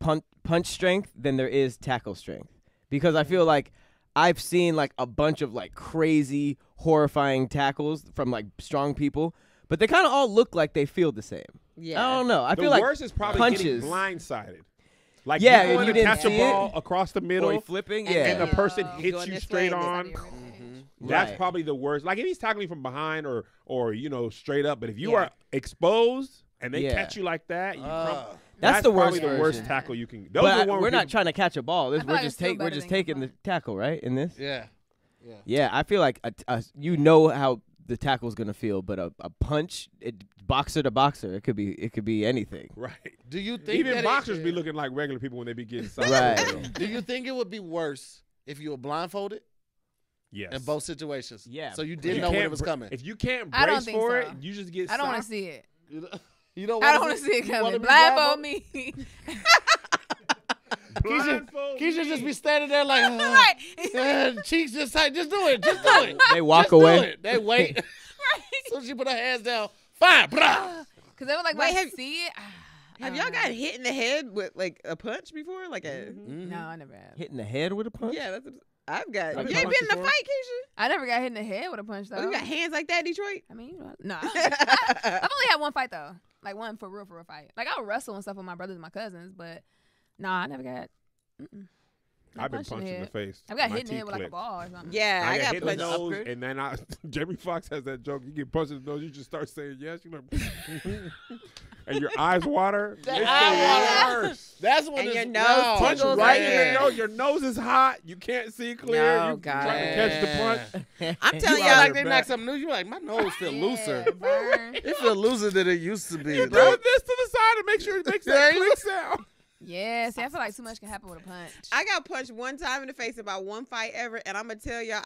punch strength than there is tackle strength, because I feel like I've seen like a bunch of like crazy, horrifying tackles from like strong people, but they kind of all look like they feel the same. Yeah, I don't know. I feel like the worst is probably punches. Getting blindsided. Like you didn't catch a ball across the middle, or flipping, and the person hits you straight on. That's probably the worst. Like if he's tackling you from behind or you know straight up, but if you are exposed and they catch you like that, you crumble. That's the worst. Probably the worst tackle you can. We're not trying to catch a ball. We're just taking the tackle, right? In this, yeah. I feel like you know how the tackle's gonna feel, but a punch, boxer to boxer, it could be anything. Right. Do you think even boxers be looking like regular people when they be getting signed? Right. Do you think it would be worse if you were blindfolded Yes. In both situations. Yeah. So you didn't know when it was coming. If you can't brace for it, you just get. I don't want to see it. You don't. I don't want to see it coming. Blindfold me. Keisha just be standing there like, cheeks just tight. Just do it. Just do it. They walk away. They wait. Right. So she put her hands down. Fine. Because they were like, wait, see it. Have y'all got hit in the head with like a punch before? Like a no, I never have. Hit in the head with a punch? Yeah, that's. I've got. You ain't been in a fight, Keisha? I never got hit in the head with a punch, though. Oh, you got hands like that, Detroit? I mean, no. I've only had one fight, though. Like, one for real fight. Like, I would wrestle and stuff with my brothers and my cousins, but nah, I never got. I've been punched in the face. I've got hit in the head with, like, a ball or something. Yeah, I got hit in the nose, and then Jamie Foxx has that joke. You get punched in the nose, you just start saying yes. You know, and your eyes water. The eyes water. That's when your nose punch right in the nose. Your nose is hot. You can't see clear. No, you trying to catch the punch. I'm telling y'all, like, they knock something new. You're like, my nose feel looser. It feel looser than it used to be. You're doing this to the side to make sure it makes that click sound. Yeah, see, I feel like too much can happen with a punch. I got punched one time in the face about one fight ever, and I'm going to tell y'all,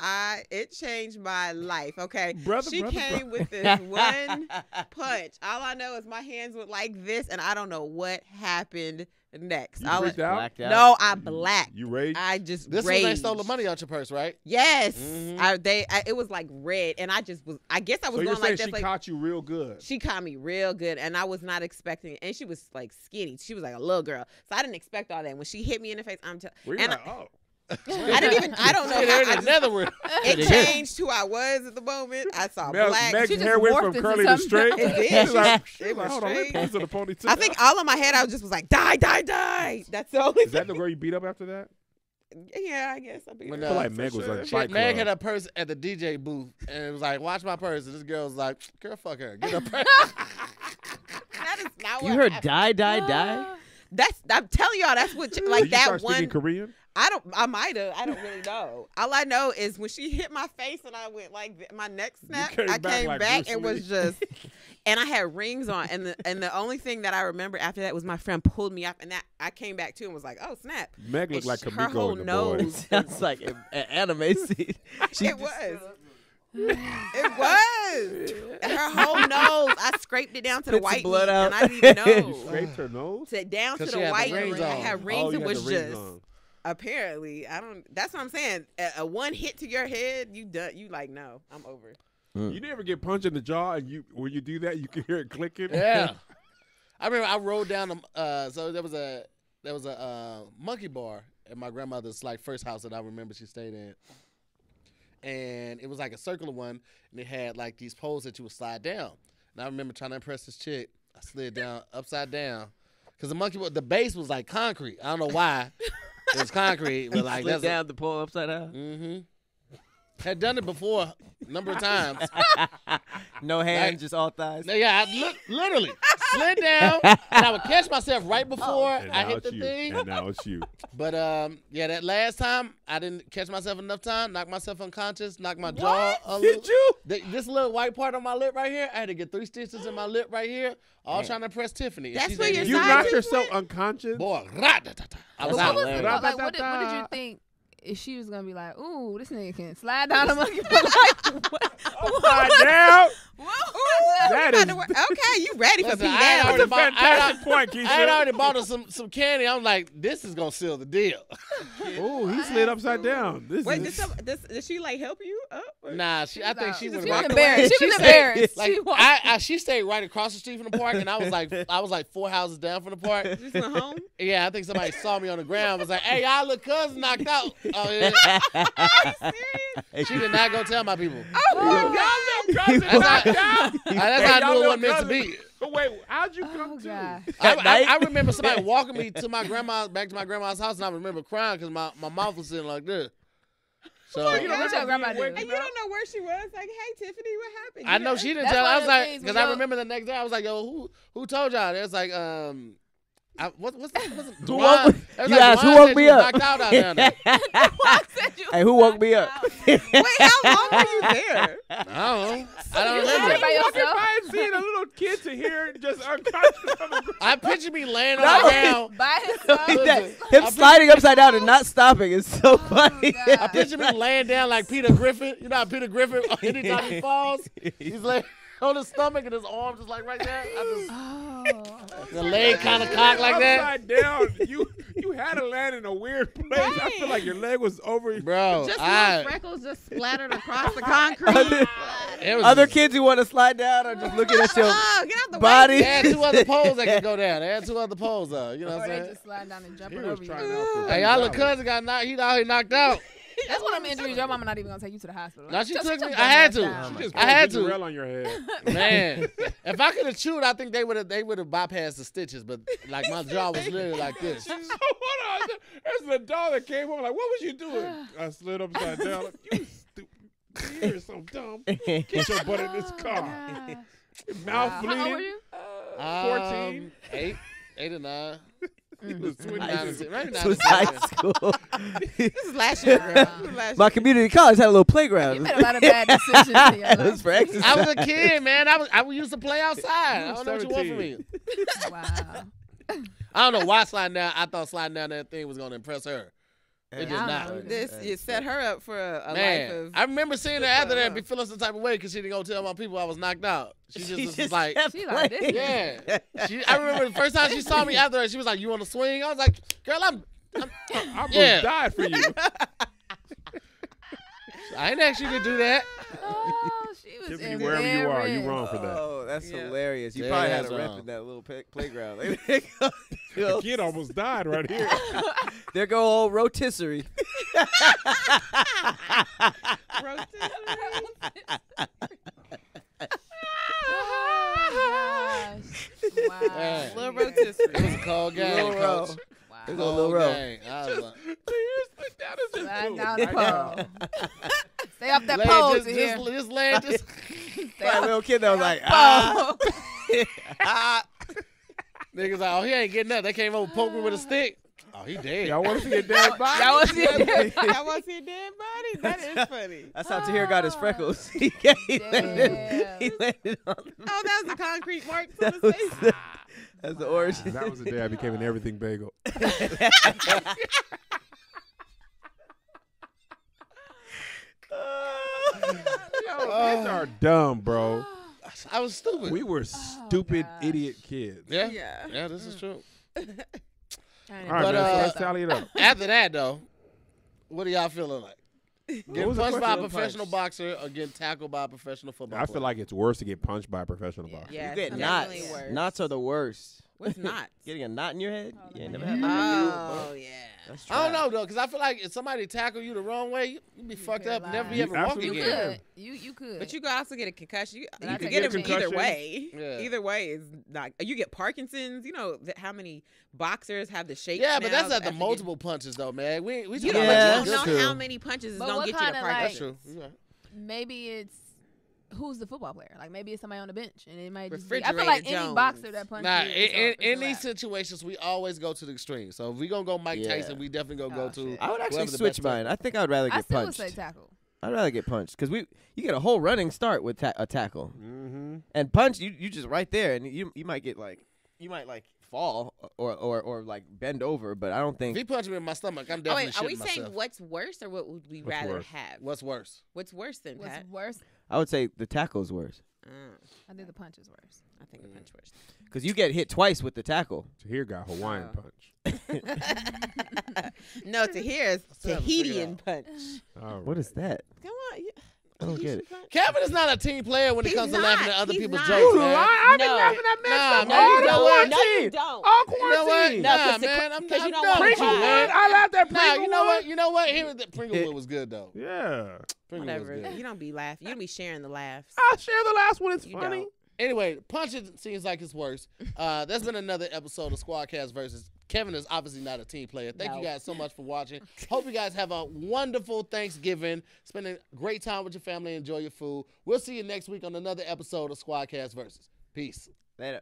it changed my life, okay? She came with this one punch. All I know is my hands went like this, and I don't know what happened next. You blacked out? No, I blacked. You raged? I just raged. This was they stole the money out your purse, right? Yes. Mm-hmm. It was like red, and I just was, I guess I was so going like this. She caught you real good. She caught me real good, and I was not expecting it. And she was like skinny. She was like a little girl. So I didn't expect all that. When she hit me in the face, I'm telling you. I didn't even. I don't know. It changed who I was at the moment. I saw black. Meg's hair went from curly to straight. It did. She was like, hold on, let me put it on the ponytail. I think all in my head, I just was like, die, die, die. That's all. Is that the girl you beat up after that? Yeah, I guess. I feel like Meg was like Fight Club. Meg had a purse at the DJ booth, and it was like, watch my purse. And this girl was like, girl, fuck her. Get her purse. That is not what you heard. Die, die, die. That's. I'm telling y'all, that's what like that one. Speaking Korean. I might have. I don't really know. All I know is when she hit my face and I went like my neck snapped. I came back and was just, and I had rings on. And the only thing that I remember after that was my friend pulled me up, and that I came back too and was like, oh snap. Meg looked like Kamiko. Her whole nose sounds like an anime scene. It was. It was her whole nose. I scraped it down to the white blood out. And I didn't even know. You scraped her nose. Down to the white. I had rings. It was just. Apparently, I don't. That's what I'm saying. A one hit to your head, you done. You like, no, I'm over. Mm. You never get punched in the jaw, and you when you do that, you can hear it clicking. Yeah, I remember I rolled down. So there was a monkey bar at my grandmother's like first house that I remember she stayed in, and it was like a circular one, and it had like these poles that you would slide down. And I remember trying to impress this chick. I slid down upside down because the monkey bar, the base was like concrete. I don't know why. It was concrete, but like that's down the pole upside down. Mm-hmm. Had done it before a number of times. No hands, like, just all thighs. No, yeah, I literally slid down, and I would catch myself right before I hit the thing. And now it's you. But yeah, that last time I didn't catch myself enough time, knocked myself unconscious, knocked my jaw. Did you? This little white part on my lip right here, I had to get 3 stitches in my lip right here. All trying to impress Tiffany. That's where you knocked yourself unconscious. Boy, I was out. Like, what did you think? She was gonna be like, "Ooh, this nigga can slide down the monkey bar." Slide down. That is okay. You ready for Pete? That's a fantastic point, Keisha. I had already bought her some candy. I'm like, this is gonna seal the deal. Ooh, he slid upside down. Wait, did she like help you up? Nah, I think she was embarrassed. She was embarrassed. Like, she stayed right across the street from the park, and I was like 4 houses down from the park. She went home. Yeah, I think somebody saw me on the ground. Was like, "Hey, y'all little cousin knocked out." Oh, yeah. Are you serious? She did not go tell my people. Oh, my God. That's how I knew it wasn't meant to be. But wait, how'd you come to? I remember somebody walking me to my grandma's, back to my grandma's house, and I remember crying because my mouth was sitting like this. So, you don't know where she was? Like, hey, Tiffany, what happened? I know she didn't tell. I was like, because I remember the next day, I was like, yo, who told y'all? It was like, Who woke me up? Hey, who woke me up? Wait, how long were you there? I don't remember. I imagine seeing a little kid to here just unconscious on the ground. I picture me laying on the ground by himself. Him sliding upside down and not stopping is so funny. God. I picture me laying down like Peter Griffin. You know how Peter Griffin, anytime he falls, he's laying on his stomach and his arms just like right there. The leg kind of cocked like that. Upside down. You had to land in a weird place. Right. I feel like your leg was over. Bro, just little freckles just splattered across the concrete. Other kids who want to slide down are just looking at your body. They had two other poles that could go down. They had two other poles though. You know what I'm saying? They just slide down and jump over you. Hey, y'all little cousin got knocked. He out here knocked out. That's one of them injuries. Your mama not even gonna take you to the hospital. No, she took me. I had to. She just put a rail on your head. Man, if I could have chewed, I think they would have bypassed the stitches. But like my jaw was literally like this. So what? There's a dog that came home. Like, what was you doing? I slid upside down. Like, you stupid. You're so dumb. Get your butt in this car. Mouth bleeding. How old were you? 14. 8 or 9. It was 29. This was high school. This is last year, girl. My community college had a little playground. You made a lot of bad decisions in your life. It was for exercise. I was a kid, man. I used to play outside. I don't know what you want from me. Wow. I don't know why sliding down. I thought sliding down that thing was going to impress her. It did not. It set her up for a life of. I remember seeing her after that be feeling some type of way because she didn't go tell my people I was knocked out. She just was like, she like this. Yeah. I remember the first time she saw me after that, she was like, "You want to swing?" I was like, "Girl, I'm gonna die for you." I didn't ask you to do that. Oh, she was in wherever you are, you wrong for that. Oh, that's hilarious. You probably had a rep in that little playground. The kid almost died right here. There go old rotisserie. Oh, gosh. Wow. Hey. Little rotisserie. It was a cold game, Coach. Wow. It was a little row. Stay off that pole. Just land. Just that little kid that was like, Niggas like, oh, he ain't getting up. They came over poking me with a stick. Oh, he dead. Y'all want to see a dead body? Y'all want to see a dead body? Y'all want to see a dead body? That is funny. That's how Tahir got his freckles. He landed on the... Oh, that was the concrete mark on his face. That's the origin. That was the day I became an everything bagel. Kids are dumb, bro. I was stupid. We were stupid, idiot kids. Yeah, this is true. All right, man, so let's tally it up. After that, though, what are y'all feeling like? Getting punched by a professional boxer or getting tackled by a professional football player? I feel like it's worse to get punched by a professional boxer. Yeah, you get knots. Knots are the worst. What's knots? Getting a knot in your head? You ain't never had that. Oh, yeah. I don't know, though, because I feel like if somebody tackle you the wrong way, you'd be fucked up and never be able to walk again. You could. But you could also get a concussion. You could get it either way. Yeah. Either way is not. You get Parkinson's. You know how many boxers have the shakes? Yeah, but that's not the multiple punches, though, man. You don't know how many punches is going to get you to Parkinson's. That's true. Yeah. Maybe it's. Who's the football player? Like, maybe it's somebody on the bench, and it might just be, I feel like any boxer that punches. Nah, in these situations, we always go to the extreme. So if we gonna go Mike Tyson, we definitely gonna go to. I would actually switch mine. I think I'd rather get punched. I still would say tackle. I'd rather get punched because you get a whole running start with a tackle, and punch you just right there, and you might get like fall or like bend over, but I don't think. If he punched me in my stomach, I'm definitely shitting myself. Are we saying what's worse or what would we rather have? What's worse? What's worse than that? What's worse? I would say the tackle's worse. I think the punch is worse. I think the punch worse. Because you get hit twice with the tackle. Tahir got Hawaiian punch. No, Tahir's Tahitian punch. Right. What is that? Come on. I don't get it. Kevin is not a team player when it comes to laughing at other people's jokes. I've been laughing at myself all quarantine. No, man, I'm not. I laughed at Pringlewood. You know what? Here, Pringlewood was good though. Yeah. Whatever. You don't be laughing. You don't be sharing the laughs. I'll share the laughs when it's funny. Don't. Anyway, punching seems like it's worse. That's been another episode of Squadcast Versus. Kevin is obviously not a team player. Thank you guys so much for watching. Hope you guys have a wonderful Thanksgiving. Spend a great time with your family. Enjoy your food. We'll see you next week on another episode of Squadcast Versus. Peace. Later.